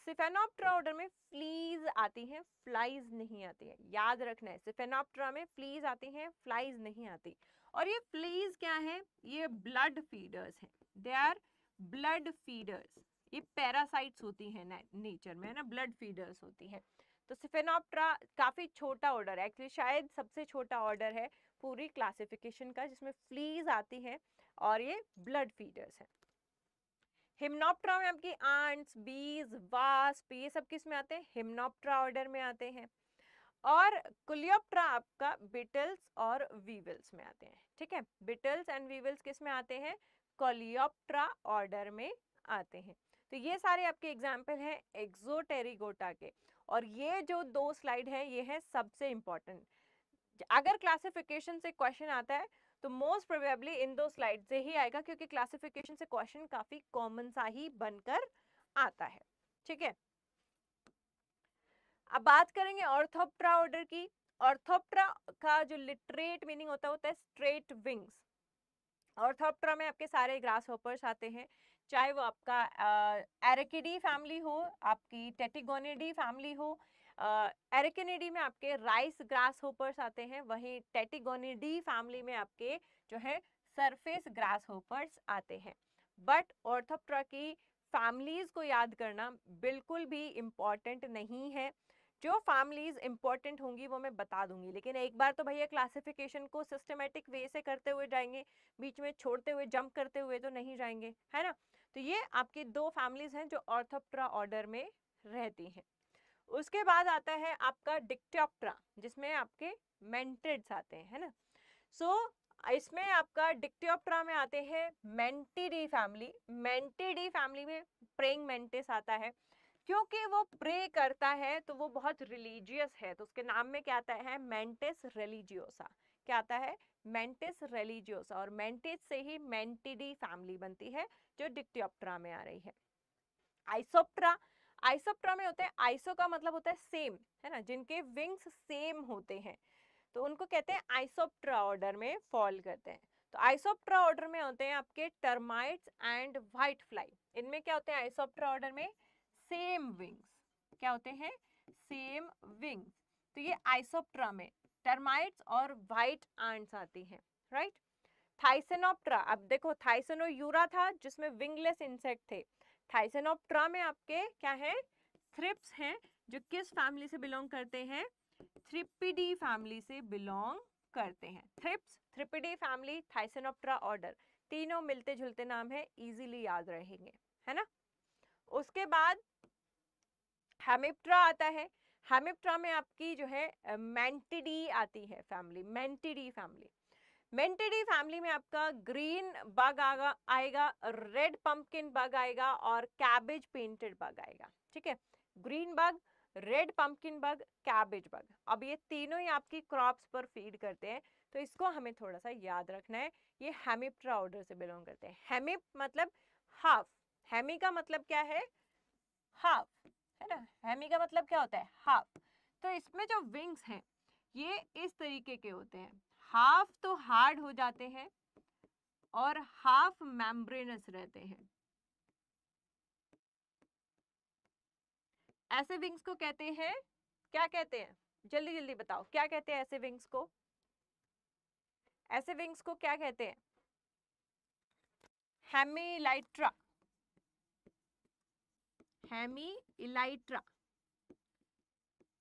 सिफेनोप्टरा ऑर्डर में फ्लीज आती हैं, फ्लाइज नहीं आती है। याद रखना है, सिफेनोप्टरा में फ्लीज आती हैं, फ्लाइज नहीं आती। और ये फ्लीज क्या है? ये ब्लड फीडर्स हैं, दे आर ब्लड फीडर्स। ये पैरासाइट्स होती हैं नेचर में, है ना, ब्लड फीडर्स होती हैं। तो सिफेनोप्टरा काफ़ी छोटा ऑर्डर है, एक्चुअली शायद सबसे छोटा ऑर्डर है पूरी क्लासिफिकेशन का जिसमें फ्लीज आती हैं और ये ब्लड फीडर्स हैं। हिमनोप्टेरा में आपकी आंट्स, बीज, वास्प, ये सब किस में आते हैं? हिमनोप्टेरा ऑर्डर में आते हैं। और कोलियोप्टेरा आपका बिटल्स और वीवल्स में आते हैं। ठीक है, बिटल्स एंड वीवल्स किस में आते हैं? कोलियोप्टेरा ऑर्डर में आते हैं। तो ये सारे आपके एग्जाम्पल हैं एक्सोटेरिगोटा के। और ये जो दो स्लाइड हैं ये है सबसे इम्पोर्टेंट। अगर क्लासिफिकेशन से क्वेश्चन आता है तो मोस्ट प्रोबेबली इन दो स्लाइड से ही आएगा, क्योंकि क्लासिफिकेशन से क्वेश्चन काफी कॉमन सा ही बनकर आता है। ठीक है, अब बात करेंगे ऑर्थोप्टेरा ऑर्डर की। ऑर्थोप्टेरा का जो लिटरेट मीनिंग होता है स्ट्रेट विंग्स। ऑर्थोप्टेरा में आपके सारे ग्रास हॉपर्स आते हैं, चाहे वो आपका एरेकिडी फैमिली हो, आपकी टेटिगोनिडी फैमिली हो। एरेकिडी में आपके राइस ग्रास होपर्स आते हैं, वहीं टेटिगोनिडी फैमिली में आपके जो है सरफेस ग्रास होपर्स आते हैं। बट ऑर्थोप्टेरा की फैमिलीज को याद करना बिल्कुल भी इम्पॉर्टेंट नहीं है। जो फैमिलीज इम्पॉर्टेंट होंगी वो मैं बता दूंगी, लेकिन एक बार तो भैया क्लासिफिकेशन को सिस्टमेटिक वे से करते हुए जाएंगे, बीच में छोड़ते हुए जंप करते हुए तो नहीं जाएंगे, है ना। तो ये आपकी दो फैमिलीज हैं जो ऑर्थोप्टेरा ऑर्डर में रहती हैं। उसके बाद आता है आपका डिक्टियोप्टेरा, जिसमें आपके मेंटिड्स आते हैं, है ना। सो इसमें आपका डिक्टियोप्टेरा में आते हैं मेंटिडी फैमिली। मेंटिडी फैमिली में प्रेइंग मेंटिस आता है, क्योंकि वो प्रे करता है तो वो बहुत रिलीजियस है, तो उसके नाम में क्या आता है? मेंटिस रिलीजियोसा। क्या आता है? मेंटिस रिलीजियोसा। और मेंटिस से ही मेंटिडी फैमिली बनती है जो डिक्टियोप्टेरा में आ रही है। आइसोप्टेरा, आइसोप्टेरा में होते हैं, आइसो का मतलब होता है सेम, है ना, जिनके विंग्स सेम होते हैं तो उनको कहते हैं आइसोप्टेरा ऑर्डर में फॉल करते हैं। तो आइसोप्टेरा ऑर्डर में होते हैं आपके टर्माइट्स एंड व्हाइट फ्लाई। इनमें क्या होते हैं? आइसोप्टेरा ऑर्डर में सेम विंग्स। क्या होते हैं? Same wings. तो ये आइसोप्टेरा में टर्माइट्स और व्हाइट आंट्स आती हैं, राइट। थाइसेनोप्टेरा, अब देखो थाइसेनोयूरा था जिसमें विंगलेस इंसेक्ट थे। थाइसेनोप्टेरा में आपके क्या है? थ्रिप्स हैं, जो किस फैमिली से बिलोंग करते हैं? थ्रिपिडी फैमिली से बिलोंग करते हैं। Thrips, Thripidae family, थाइसेनोप्टेरा order, तीनों मिलते जुलते नाम है, इजीली याद रहेंगे, है ना। उसके बाद हेमिप्टेरा आता है। हेमिप्टेरा में आपकी जो है मेंटिडी आती है family, Mantidae family. Mantidae family में आपका ग्रीन बग आएगा, रेड पंपकिन बग आएगा और कैबेज पेंटेड बग आएगा। ठीक है, green bug, red pumpkin bug, cabbage bug. अब ये तीनों ही आपकी क्रॉप्स पर फीड करते हैं, तो इसको हमें थोड़ा सा याद रखना है। ये हेमिप्टेरा ऑर्डर से बिलोंग करते हैं। हेमिप मतलब हाफ, हेमी का मतलब क्या है? हाफ, है ना। हेमी का मतलब क्या होता है? हाफ। तो इसमें जो विंग्स हैं ये इस तरीके के होते हैं, हाफ तो हार्ड हो जाते हैं और हाफ मेम्ब्रेनस रहते हैं। ऐसे विंग्स को कहते हैं, क्या कहते हैं? जल्दी जल्दी बताओ क्या कहते हैं ऐसे विंग्स को? ऐसे विंग्स को क्या कहते हैं? हेमीलाइट्रा, हेमीलाइट्रा।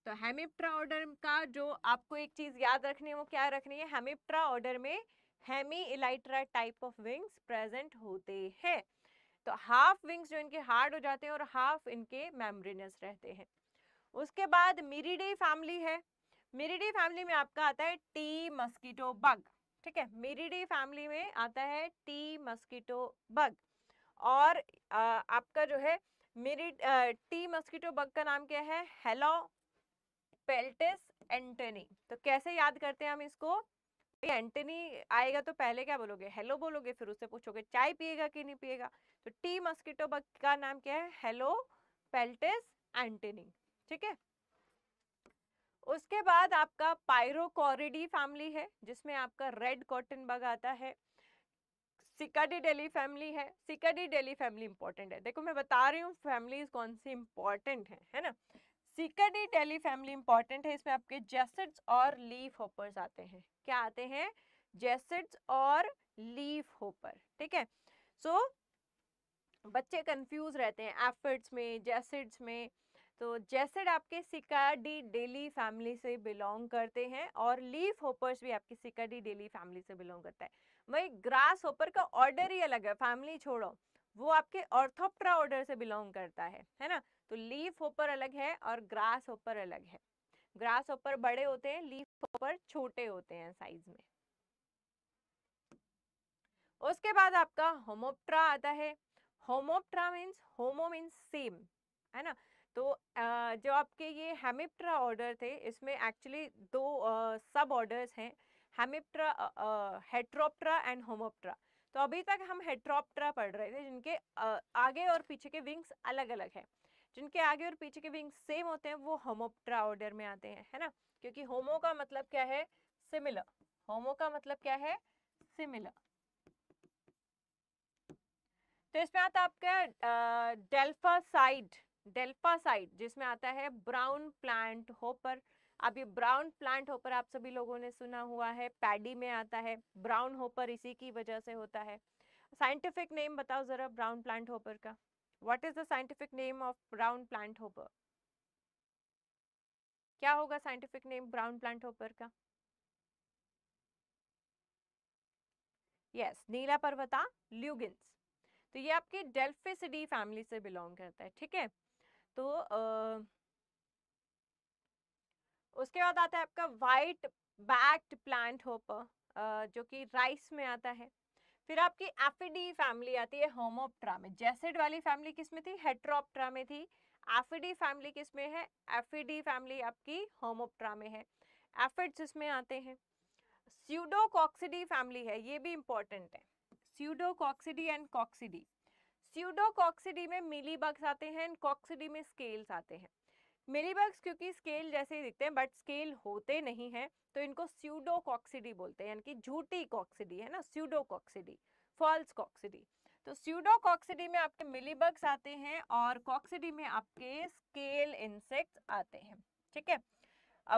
तो हेमिप्टेरा ऑर्डर का जो आपको एक चीज याद रखनी है वो क्या रखनी है? हेमिप्टेरा ऑर्डर में hemelytra type of wings present होते हैं। तो हाफ विंग्स जो इनके हार्ड हो जाते हैं और हाफ इनके मेम्ब्रेनस रहते हैं। उसके बाद मिरीडे फैमिली है। मिरीडे फैमिली में आपका आता है टी मस्कीटो बग। ठीक है, मिरीडे फैमिली में आता है टी मस्कीटो बग। और आपका जो है टी मस्कीटो बग का नाम क्या है? Helopeltis antonii. तो कैसे याद करते हैं हम इसको? एंटोनी आएगा तो पहले क्या बोलोगे? हेलो बोलोगे, फिर उससे पूछोगे चाय पिएगा कि नहीं पिएगा। तो टी मस्कीटो बग का नाम क्या है? Helopeltis antonii. ठीक है, उसके बाद आपका पायरोकोरिडी फैमिली है, जिसमें आपका रेड कॉटन बग आता है। सिकाडीडेली फैमिली है। सिकाडीडेली फैमिली इंपॉर्टेंट है। देखो मैं बता रही हूँ फैमिलीज कौन सी इंपॉर्टेंट है, है ना। सिकाडीडेली फैमिली इंपॉर्टेंट है। इसमें आपके जेसिड्स और लीफ होपर्स आते हैं। क्या आते हैं? जेसिड्स और लीफ होपर। ठीक है, सो बच्चे कंफ्यूज रहते हैं एफिड्स में, जेसिड्स में। तो जेसिड आपके सिकाडीडेली फैमिली से बिलोंग करते हैं और लीफ होपर्स भी आपकी सिकाडीडेली फैमिली से बिलोंग करता है। वही ग्रास होपर का ऑर्डर ही अलग है, फैमिली छोड़ो, वो आपके ऑर्थोप्टेरा ऑर्डर से बिलोंग करता है ना। तो लीफ होपर अलग है और ग्रास होपर अलग है। ग्रास होपर बड़े होते हैं, लीफ होपर छोटे होते हैं साइज में। उसके बाद आपका होमोप्टेरा आता है। Homoptera means homo means same, है ना। तो जो आपके ये हेमिप्टेरा ऑर्डर थे, इसमें एक्चुअली दो सब ऑर्डर्स हैं, हेमिप्टेरा, हेट्रोप्टेरा एंड होमोप्टेरा। तो अभी तक हम हेट्रोप्टेरा पढ़ रहे थे, जिनके आगे और पीछे के विंग्स अलग अलग हैं। जिनके आगे और पीछे के विंग्स सेम होते हैं वो होमोप्टेरा ऑर्डर में आते हैं, है ना। क्योंकि होमो का मतलब क्या है? सिमिलर। होमो का मतलब क्या है? सिमिलर। तो इसमें आता है आपका डेल्फासाइड, डेल्फासाइड जिसमें आता है ब्राउन प्लांट होपर। अब ये ब्राउन प्लांट होपर आप सभी लोगों ने सुना हुआ है, पैडी में आता है, ब्राउन होपर इसी की वजह से होता है। साइंटिफिक नेम बताओ जरा ब्राउन प्लांट होपर का, what is the scientific name of brown planthopper? क्या होगा scientific name brown planthopper का? Yes, Nilaparvata lugens. तो ये आपके डेल्फिसिडी फैमिली से बिलोंग करता है, ठीक है। तो उसके बाद आता है आपका वाइट बैक्ड प्लांट होपर, जो कि राइस में आता है। फिर आपकी एफिडी फैमिली आती है होमोप्टेरा में। जैसेड वाली फैमिली किस में थी? हेट्रोप्टेरा में थी। एफिडी फैमिली किस में है? एफिडी फैमिली आपकी होमोप्टेरा में है। एफिड्स इसमें आते हैं। स्यूडोकॉक्सिडी फैमिली है, ये भी इंपॉर्टेंट है, स्यूडोकॉक्सिडी एंड कॉक्सिडी। स्यूडोकॉक्सिडी में मिलीबग्स आते हैं एंड कॉक्सिडी में स्केल्स आते हैं। मिलीबग्स क्योंकि स्केल जैसे ही दिखते हैं बट स्केल होते नहीं हैं, तो इनको स्यूडोकॉक्सिडी बोलते हैं, यानी कि झूठी कॉक्सिडी, है ना, स्यूडोकॉक्सिडी, फॉल्स कॉक्सिडी। तो स्यूडोकॉक्सिडी में आपके मिलीबग्स आते हैं और कॉक्सिडी में आपके स्केल इंसेक्ट्स आते हैं, ठीक है।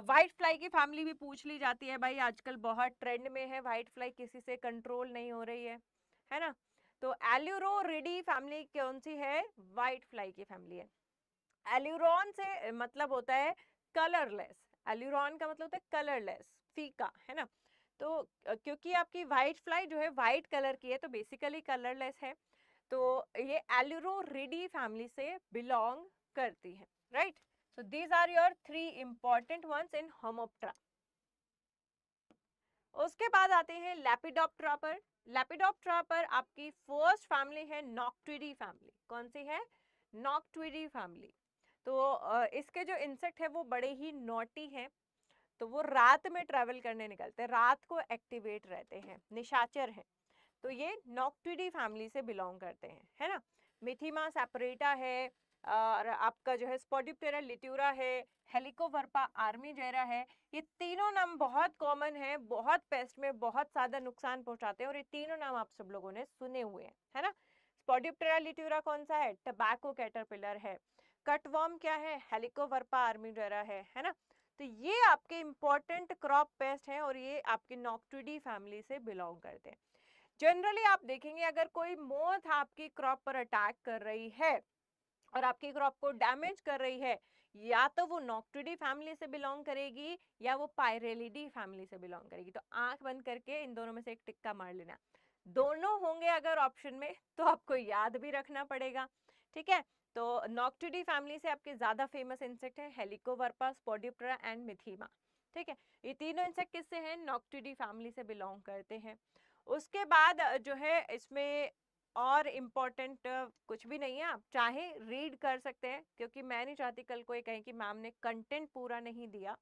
व्हाइट फ्लाई की फैमिली भी पूछ ली जाती है, भाई आजकल बहुत ट्रेंड में है, व्हाइट फ्लाई किसी से कंट्रोल नहीं हो रही है ना। तो एल्यूरोरिडी फैमिली कौन सी है? वाइट फ्लाई की फैमिली है। एल्यूरॉन से मतलब होता है कलरलेस, एल्यूरॉन का मतलब होता है कलरलेस, फीका, है ना। तो क्योंकि आपकी वाइट फ्लाई जो है वाइट कलर की है तो बेसिकली कलरलेस है, तो ये एल्यूरोरिडी फैमिली से बिलोंग करती है, right. So these are your three important ones in Homoptera. उसके बाद आते हैं लेपिडोप्टेरा पर। लेपिडोप्टेरा पर आपकी फर्स्ट फैमिली है नॉक्टुइडी फैमिली। कौन सी है? Noctuidae family. तो इसके जो इंसेक्ट है वो बड़े ही नॉटी हैं, तो वो रात में ट्रैवल करने निकलते हैं, रात को एक्टिवेट रहते हैं, निशाचर हैं। तो ये नॉक्टुइडी फैमिली से बिलोंग करते हैं, है ना। मिथिमा सेपरेटा है और आपका जो है स्पोडिप्टेरा लिट्यूरा है, हेलिकोवर्पा आर्मिजेरा है। ये तीनों नाम बहुत कॉमन है, बहुत पेस्ट में बहुत ज़्यादा नुकसान पहुंचाते हैं और ये तीनों नाम आप सब लोगों ने सुने हुए हैं, है ना। स्पोडिप्टेरा लिट्यूरा कौन सा है? टबैको कैटरपिलर है। कटवर्म क्या है? हेलिकोवर्पा आर्मिजेरा है ना। तो ये आपके इम्पोर्टेंट क्रॉप पेस्ट हैं और ये आपके नॉक्टुइडी फैमिली से बिलोंग करते हैं। जनरली आप देखेंगे अगर कोई मोथ आपकी क्रॉप पर अटैक कर रही है और आपकी क्रॉप को डैमेज कर रही है, या तो वो नॉक्टुइडी फैमिली से बिलोंग करेगी या वो पायरेलिडी फैमिली से बिलोंग करेगी। तो आंख बंद करके इन दोनों में से एक टिक्का मार लेना। दोनों होंगे अगर ऑप्शन में तो आपको याद भी रखना पड़ेगा, ठीक है। तो नॉक्टुइडी फैमिली से आपके ज़्यादा फेमस इंसेक्ट हैं हेलिकोवर्पा, स्पोडिप्टेरा एंड मिथिमा, ठीक है। ये तीनों इंसेक्ट किससे हैं? नॉक्टुइडी फैमिली से बिलोंग करते हैं। उसके बाद जो है इसमें और इम्पॉर्टेंट कुछ भी नहीं है, आप चाहे रीड कर सकते हैं, क्योंकि मैं नहीं चाहती कल कोई कहें कि मैम ने कंटेंट पूरा नहीं दिया।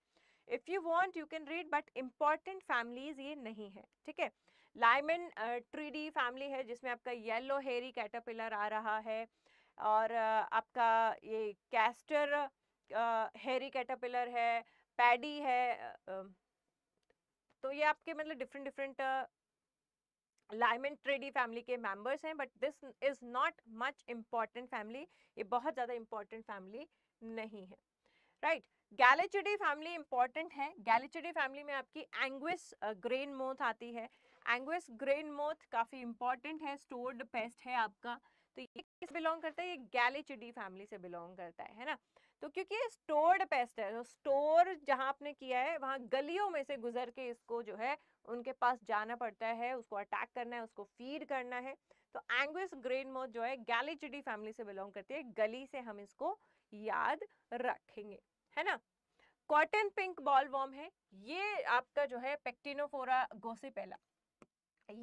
If you want you can read, but important families ये नहीं है, ठीक है। लाइमेनट्रीडी फैमिली है जिसमें आपका येलो हेरी कैटरपिलर आ रहा है और आपका ये कैस्टर हेरी कैटरपिलर है, पैडी है। तो ये आपके मतलब डिफरेंट डिफरेंट लाइमेनट्रीडी फैमिली के मेंबर्स हैं, but this is not much important family, ये बहुत ज़्यादा इम्पॉर्टेंट फैमिली नहीं है, राइट। गैलेचिडी फैमिली इम्पॉर्टेंट है। गैलेचिडी फैमिली में आपकी एंग्विस ग्रेन मोथ आती है। एंग्विस ग्रेन मोथ काफ़ी इम्पॉर्टेंट है, स्टोर्ड पेस्ट है आपका। तो ये किस बिलोंग करता है? ये गैलेचिडी फैमिली से बिलोंग करता है ना। तो क्योंकि ये स्टोर्ड पेस्ट है, तो स्टोर जहाँ आपने किया है वहाँ गलियों में से गुजर के इसको जो है उनके पास जाना पड़ता है, उसको अटैक करना है, उसको फीड करना है। तो एंग्विस ग्रेन मोथ जो है गैलेचिडी फैमिली से बिलोंग करती है, गली से हम इसको याद रखेंगे, है ना। कॉटन पिंक बॉल वर्म है ये आपका जो है पेक्टिनोफोरा गोसिपेला,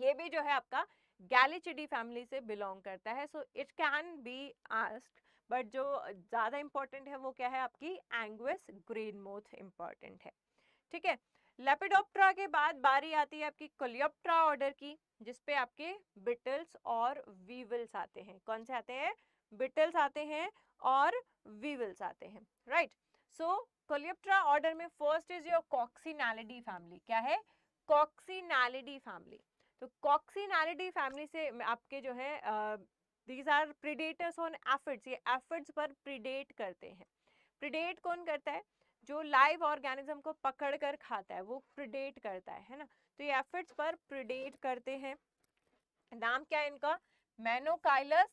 ये भी जो है आपका गैलेचिडी फैमिली से बिलोंग करता है। So it can be asked, but जो ज़्यादा इम्पॉर्टेंट है वो क्या है आपकी एंग्विस ग्रेन मोथ इम्पॉर्टेंट है, ठीक है। लेपिडोप्टरा के बाद बारी आती है आपकी कोलियोप्टरा ऑर्डर की, जिसपे आपके बिटल्स और वीवल्स आते हैं। कौन से आते हैं? बिटल्स आते हैं और वीवल्स आते हैं, राइट। सो कोलियोप्टरा ऑर्डर में first is your Coccinellidae family. क्या है? Coccinellidae family. तो कॉक्सिनैलिडी फैमिली से आपके जो है these are predators on aphids, ये एफिड्स पर प्रीडेट करते हैं। प्रीडेट कौन करता है? जो लाइव ऑर्गेनिज्म को पकड़ कर खाता है वो प्रीडेट करता है ना। तो ये एफिड्स पर प्रीडेट करते हैं। नाम क्या है इनका? Menochilus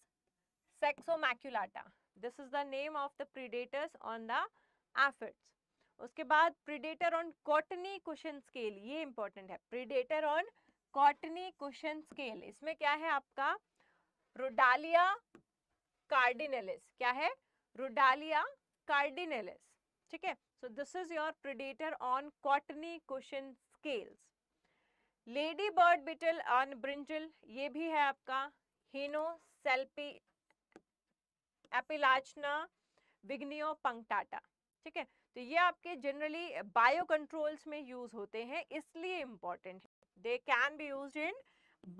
sexmaculata, this is the name of the predators on the aphids. उसके बाद predator on cottony cushion scale, ये इंपॉर्टेंट है, predator on cottony cushion scale. इसमें क्या है आपका रोडालिया कार्डिनेलिस। क्या है? रोडालिया कार्डिनेलिस, ठीक है। So this is your predator on cottony cushion scales. Ladybird beetle on brinjal, ये भी है आपका हिनोसेल्पी एपिलाचना विग्नियो पंक्टाटा, ठीक है। तो ये आपके जनरली बायो कंट्रोल्स में यूज होते हैं, इसलिए इम्पोर्टेंट है। They can be use in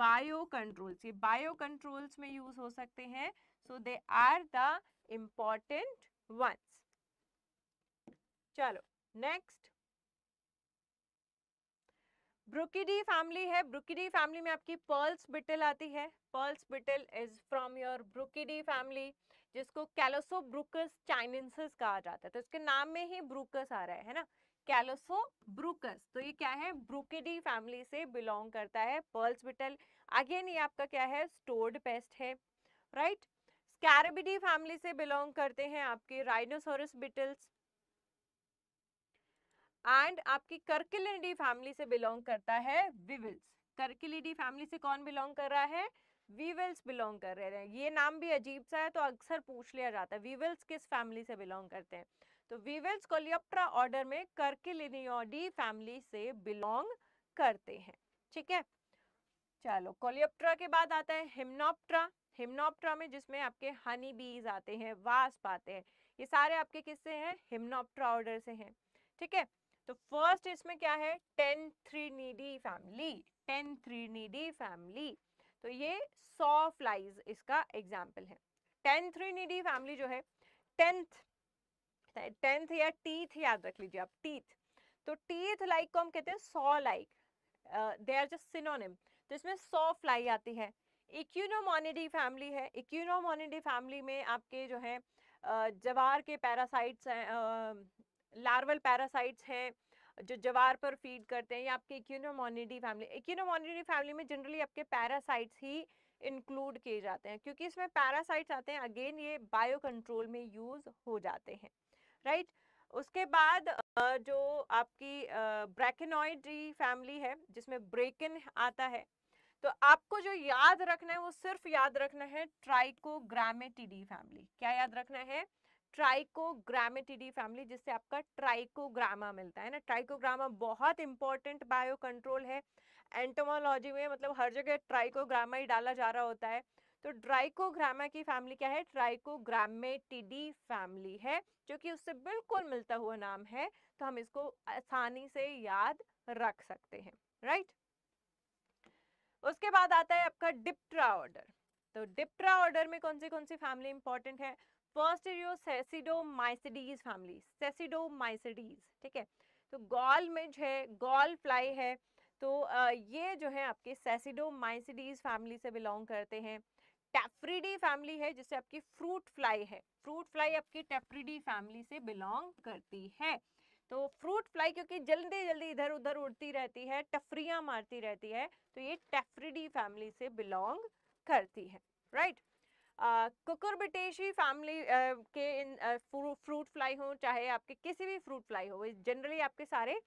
bio controls, ये बायो कंट्रोल्स में यूज हो सकते हैं। So they are the important ones. चलो नेक्स्ट ब्रुकिडी फैमिली है। ब्रुकिडी फैमिली में आपकी पर्ल्स बिटल आती है। Pulse beetle is from your Bruchidae family, जिसको कैलोसोब्रुकस चाइनेंसिस कहा जाता है। तो इसके नाम में ही ब्रूकस आ रहा है ना, कैलोसोब्रुकस। तो ये क्या है? ब्रुकिडी फैमिली से बिलोंग करता है पर्ल्स बिटल। अगेन ये आपका क्या है? स्टोर्ड पेस्ट है, राइट। स्कैरेबिडी फैमिली से बिलोंग करते हैं आपके राइनोसोरस बिटल्स। एंड आपकी करकिलिडी फैमिली से बिलोंग करता है विविल्स। करकिलिडी फैमिली से कौन बिलोंग कर रहा है? विविल्स बिलोंग कर रहे हैं। ये नाम भी अजीब सा है तो अक्सर पूछ लिया जाता है विविल्स किस फैमिली से बिलोंग करते हैं। तो विविल्स कोलियोप्टरा ऑर्डर में करकिलिनियोडी फैमिली से बिलोंग करते हैं, ठीक है। चलो कोलियोप्टरा के बाद आता है हिमनोप्टरा। हिमनोप्टरा में जिसमें आपके हनी बीज आते हैं, वास्प आते हैं, ये सारे आपके किससे हैं? हिमनोप्टरा ऑर्डर से हैं, ठीक है। तो फर्स्ट इसमें क्या है? टेंथ्रीनिडी फैमिली। टेंथ्रीनिडी फैमिली, तो ये सॉ फ्लाइज इसका एग्जाम्पल है। टेंथ्रीनिडी फैमिली जो है, टेंथ या टीथ याद रख लीजिए आप, टीथ। तो टीथ लाइक को हम कहते हैं saw like, they are just synonym. तो इसमें सॉ फ्लाई आती है। इक्यूनोमोनिडी फैमिली है। इक्यूनोमोनिडी फैमिली में आपके जो है जवार के पैरासाइट्स हैं, लार्वल पैरासाइट्स हैं जो जवार पर फीड करते हैं। ये आपके इक्यूनोमोनिडी फैमिली। इक्यूनोमोनिडी फैमिली में जनरली आपके पैरासाइट्स ही इंक्लूड किए जाते हैं, क्योंकि इसमें पैरासाइट्स आते हैं। अगेन ये बायो कंट्रोल में यूज हो जाते हैं, राइट। उसके बाद जो आपकी ब्रैकेनोइडी फैमिली है, जिसमें ब्रेकिन आता है। तो आपको जो याद रखना है वो सिर्फ याद रखना है ट्राइकोग्रामेटिडी फैमिली। क्या याद रखना है? ट्राइकोग्रामेटिडी फैमिली, जिससे आपका ट्राइकोग्रामा मिलता है ना। ट्राइकोग्रामा बहुत इंपॉर्टेंट बायो कंट्रोल है। एंटोमोलॉजी में मतलब हर जगह ट्राइकोग्रामा ही डाला जा रहा होता है। तो ट्राइकोग्रामा की फैमिली क्या है? ट्राइकोग्रामेटिडी फैमिली है, जो कि उससे बिल्कुल मिलता हुआ नाम है। तो हम इसको आसानी से याद रख सकते हैं, राइट। उसके बाद आता है आपका डिप्टरा ऑर्डर। तो डिप्टरा ऑर्डर में कौन सी फैमिली इंपॉर्टेंट है? First is your Cecidomyiidae family, Cecidomyiidae, ठीक है। तो गॉल मिज है, गॉल फ्लाई है, तो ये जो है आपके सेसिडोमाइसिडीज फैमिली से बिलोंग करते हैं। टैफ्रिडी फैमिली है, जिससे आपकी फ्रूट फ्लाई है। फ्रूट फ्लाई आपकी टैफ्रिडी फैमिली से बिलोंग करती है। तो फ्रूट फ्लाई क्योंकि जल्दी जल्दी इधर उधर उड़ती रहती है, टफरियाँ मारती रहती है, तो ये टैफ्रिडी फैमिली से बिलोंग करती है, राइट। कुकुरबिटेशी फैमिली के इन फ्रूट फ्लाई हो, चाहे आपके किसी भी फ्रूट फ्लाई हो, जनरली आपके सारे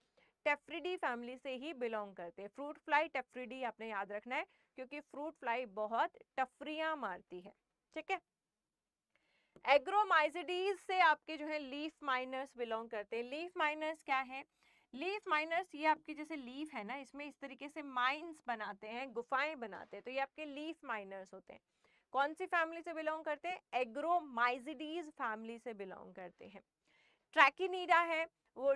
टेफ्रिडी फैमिली से ही बिलोंग करते हैं। फ्रूट फ्लाई टेफ्रिडी आपने याद रखना है क्योंकि फ्रूट फ्लाई बहुत टफरियां मारती है, ठीक है। एग्रोमाइसिडीज से आपके जो है लीफ माइनर्स बिलोंग करते हैं। लीफ माइनर्स क्या है? लीफ माइनर्स ये आपके जैसे लीफ है ना, इसमें इस तरीके से माइंस बनाते हैं, गुफाएं बनाते हैं, तो ये आपके लीफ माइनर्स होते हैं। कौन सी फैमिली से बिलोंग करते हैं? एग्रोमाइसिडीज फैमिली से बिलोंग करते हैं। ट्रैकिनीडा है वो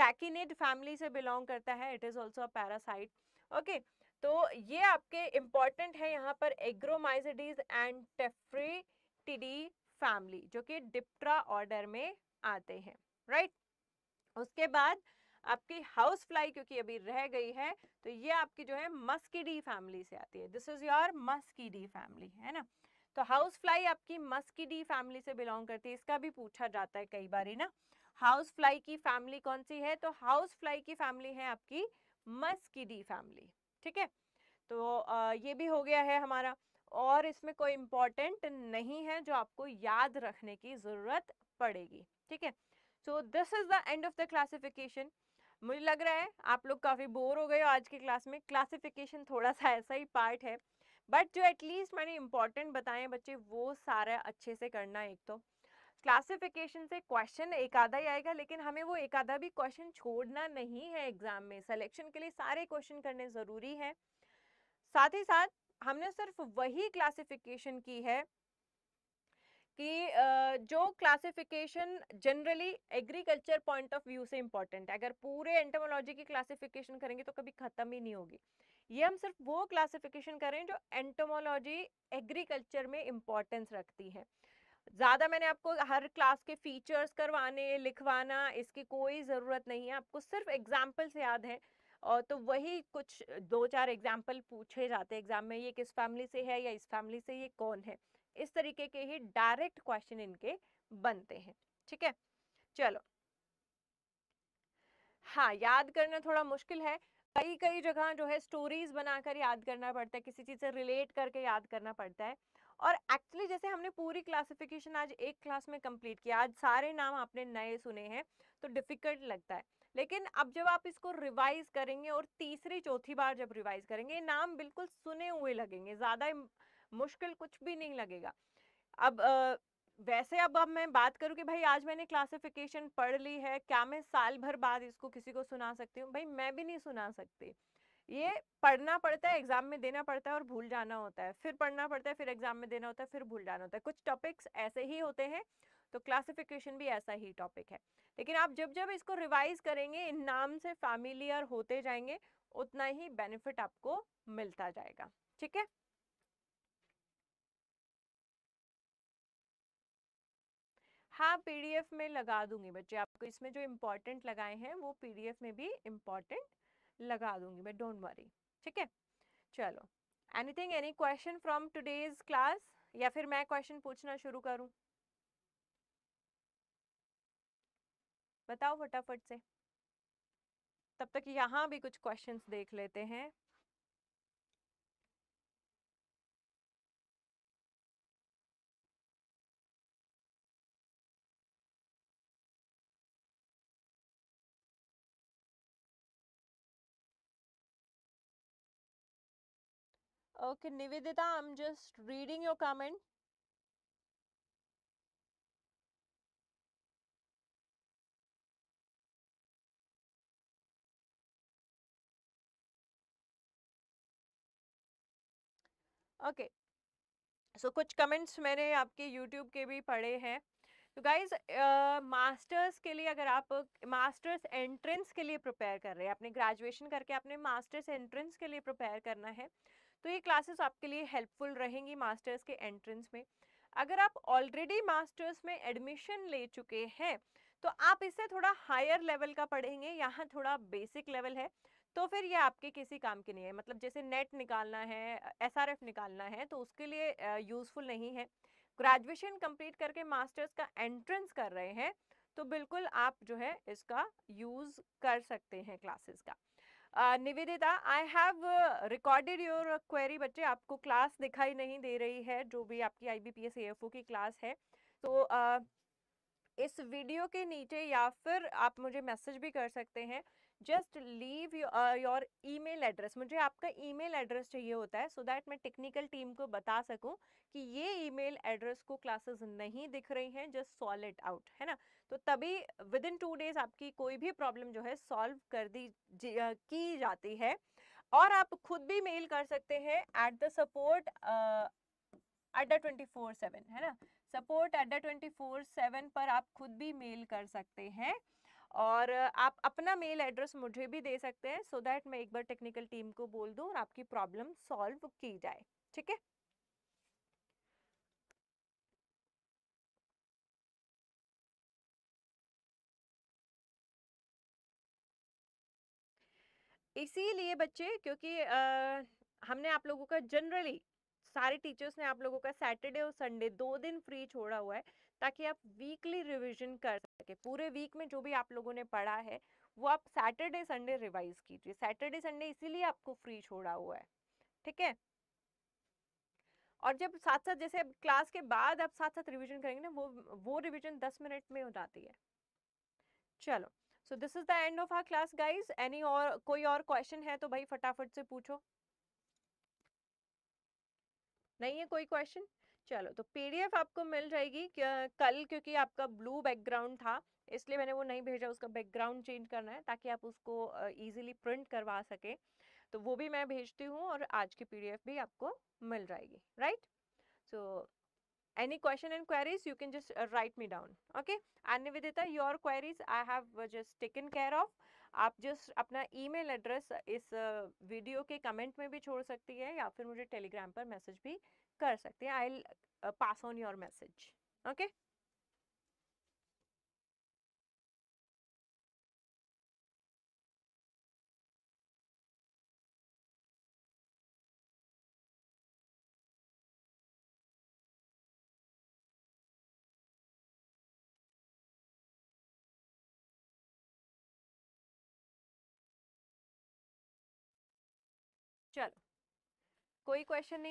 टैकिनिड फैमिली से बिलोंग करता है, it is also a parasite, okay. तो ये आपके इम्पॉर्टेंट है यहाँ पर एग्रोमाइसिडीज एंड टेफ्रिटिडी फैमिली जो कि डिप्ट्रा ऑर्डर में आते हैं, राइट। उसके बाद आपकी हाउस फ्लाई क्योंकि अभी रह गई है तो ये आपकी जो है मस्किडी फैमिली से आती है, this is your Muscidae family, है ना। तो हाउस फ्लाई आपकी मस्किडी फैमिली से बिलोंग करती है, इसका भी पूछा जाता है कई बार, है ना। हाउस फ्लाई की फैमिली कौन सी है? तो हाउस फ्लाई की फैमिली है आपकी मस्किडी फैमिली, ठीक है। तो ये भी हो गया है हमारा, और इसमें कोई इम्पोर्टेंट नहीं है जो आपको याद रखने की ज़रूरत पड़ेगी, ठीक है। So this is the end of the classification. मुझे लग रहा है आप लोग काफ़ी बोर हो गए हो आज की क्लास में, क्लासिफिकेशन थोड़ा सा ऐसा ही पार्ट है, बट जो एटलीस्ट मैंने इम्पॉर्टेंट बताए बच्चे वो सारा अच्छे से करना। एक तो क्लासिफिकेशन से क्वेश्चन एक आधा ही आएगा, लेकिन हमें वो एक आधा भी क्वेश्चन छोड़ना नहीं है एग्जाम में, सिलेक्शन के लिए सारे क्वेश्चन करने ज़रूरी है। साथ ही साथ हमने सिर्फ वही क्लासिफिकेशन की है कि जो classification generally agriculture point of view से इम्पॉर्टेंट है। अगर पूरे एंटोमोलॉजी की क्लासिफिकेशन करेंगे तो कभी ख़त्म ही नहीं होगी। ये हम सिर्फ वो क्लासिफिकेशन करें जो एंटोमोलॉजी एग्रीकल्चर में इम्पॉर्टेंस रखती है। ज़्यादा मैंने आपको हर क्लास के फीचर्स करवाने लिखवाना इसकी कोई ज़रूरत नहीं है, आपको सिर्फ एग्जाम्पल्स याद हैं, और तो वही कुछ दो चार एग्जाम्पल पूछे जाते हैं एग्जाम में, ये किस फैमिली से है या इस फैमिली से ये कौन है, इस तरीके के ही डायरेक्ट क्वेश्चन इनके बनते हैं, ठीक है। चलो, हाँ, याद करना थोड़ा मुश्किल है, कई कई जगह जो है स्टोरीज बनाकर याद करना पड़ता है, किसी चीज़ से रिलेट करके याद करना पड़ता है। और एक्चुअली जैसे हमने पूरी क्लासिफिकेशन आज एक क्लास में कंप्लीट किया, आज सारे नाम आपने नए सुने हैं तो डिफ़िकल्ट लगता है, लेकिन अब जब आप इसको रिवाइज करेंगे और तीसरी चौथी बार जब रिवाइज करेंगे ये नाम बिल्कुल सुने हुए लगेंगे, ज़्यादा मुश्किल कुछ भी नहीं लगेगा। अब वैसे अब मैं बात करूँ कि भाई आज मैंने क्लासिफिकेशन पढ़ ली है, क्या मैं साल भर बाद इसको किसी को सुना सकती हूँ? भाई मैं भी नहीं सुना सकती, ये पढ़ना पड़ता है, एग्जाम में देना पड़ता है और भूल जाना होता है, फिर पढ़ना पड़ता है, फिर एग्जाम में देना होता है, फिर भूल जाना होता है। कुछ टॉपिक्स ऐसे ही होते हैं, तो क्लासिफिकेशन भी ऐसा ही टॉपिक है, लेकिन आप जब जब इसको रिवाइज करेंगे, इन नाम से फैमिलियर होते जाएंगे, उतना ही बेनिफिट आपको मिलता जाएगा, ठीक है। हाँ, पीडीएफ में लगा दूंगी बच्चे, आपको इसमें जो इम्पोर्टेंट लगाए हैं वो पीडीएफ में भी इम्पोर्टेंट लगा दूंगी मैं, डोंट वरी, ठीक है। चलो, anything, any question from today's class, या फिर मैं क्वेश्चन पूछना शुरू करूं? बताओ फटाफट से, तब तक यहाँ भी कुछ क्वेश्चंस देख लेते हैं। Okay, Nivedita, I'm just reading your comment. Okay, so कुछ comments मैंने आपके YouTube के भी पढ़े हैं। तो गाइज, मास्टर्स के लिए, अगर आप मास्टर्स एंट्रेंस के लिए प्रिपेयर कर रहे हैं, आपने ग्रेजुएशन करके आपने मास्टर्स एंट्रेंस के लिए प्रिपेयर करना है, तो ये क्लासेस आपके लिए हेल्पफुल रहेंगी मास्टर्स के एंट्रेंस में। अगर आप ऑलरेडी मास्टर्स में एडमिशन ले चुके हैं तो आप इससे थोड़ा हायर लेवल का पढ़ेंगे, यहाँ थोड़ा बेसिक लेवल है तो फिर ये आपके किसी काम के नहीं है। मतलब जैसे नेट निकालना है, SRF निकालना है, तो उसके लिए यूज़फुल नहीं है। ग्रेजुएशन कंप्लीट करके मास्टर्स का एंट्रेंस कर रहे हैं तो बिल्कुल आप जो है इसका यूज़ कर सकते हैं क्लासेस का। Nivedita, I have recorded your query. बच्चे, आपको क्लास दिखाई नहीं दे रही है, जो भी आपकी IBPS AFO की क्लास है, तो इस वीडियो के नीचे या फिर आप मुझे मैसेज भी कर सकते हैं just leave your email address, मुझे आपका ईमेल एड्रेस चाहिए होता है सो दैट मैं टेक्निकल टीम को बता सकूं कि ये ईमेल एड्रेस को क्लासेस नहीं दिख रही हैं, जस्ट सॉल्व इट आउट, है ना। तो तभी विद इन 2 डेज आपकी कोई भी प्रॉब्लम जो है सॉल्व कर की जाती है। और आप खुद भी मेल कर सकते हैं support@24/7, है ना, support@24/7 पर आप खुद भी मेल कर सकते हैं। और आप अपना मेल एड्रेस मुझे भी दे सकते हैं सो दैट मैं एक बार टेक्निकल टीम को बोल दूं और आपकी प्रॉब्लम सॉल्व की जाए, ठीक है। इसीलिए बच्चे, क्योंकि हमने आप लोगों का जनरली सारे टीचर्स ने आप लोगों का सैटरडे और संडे 2 दिन फ्री छोड़ा हुआ है ताकि आप वीकली रिवीजन कर सके। पूरे वीक में जो भी आप लोगों ने पढ़ा है वो आप सैटरडे संडे रिवाइज कीजिए, सैटरडे संडे इसीलिए आपको फ्री छोड़ा हुआ है, ठीक है। और जब साथ साथ जैसे क्लास के बाद आप साथ साथ रिवीजन करेंगे ना, वो रिवीजन 10 मिनट में हो जाती है। चलो, so this is the end of our class guys. Any और कोई और क्वेश्चन है तो भाई फटाफट से पूछो, नहीं है कोई क्वेश्चन। चलो, तो पीडीएफ आपको मिल जाएगी कल, क्योंकि आपका ब्लू बैकग्राउंड था इसलिए मैंने वो नहीं भेजा, उसका बैकग्राउंड चेंज करना है ताकि आप उसको इजीली प्रिंट करवा सके, तो वो भी मैं भेजती हूँ और आज की पीडीएफ भी आपको मिल जाएगी, right. So any question and queries you can just write me down, okay. And Nivedita, your queries I have just taken care of. आप जस्ट अपना ईमेल एड्रेस इस वीडियो के कमेंट में भी छोड़ सकती है या फिर मुझे टेलीग्राम पर मैसेज भी कर सकती है। I will pass on your message, okay. चलो, कोई क्वेश्चन नहीं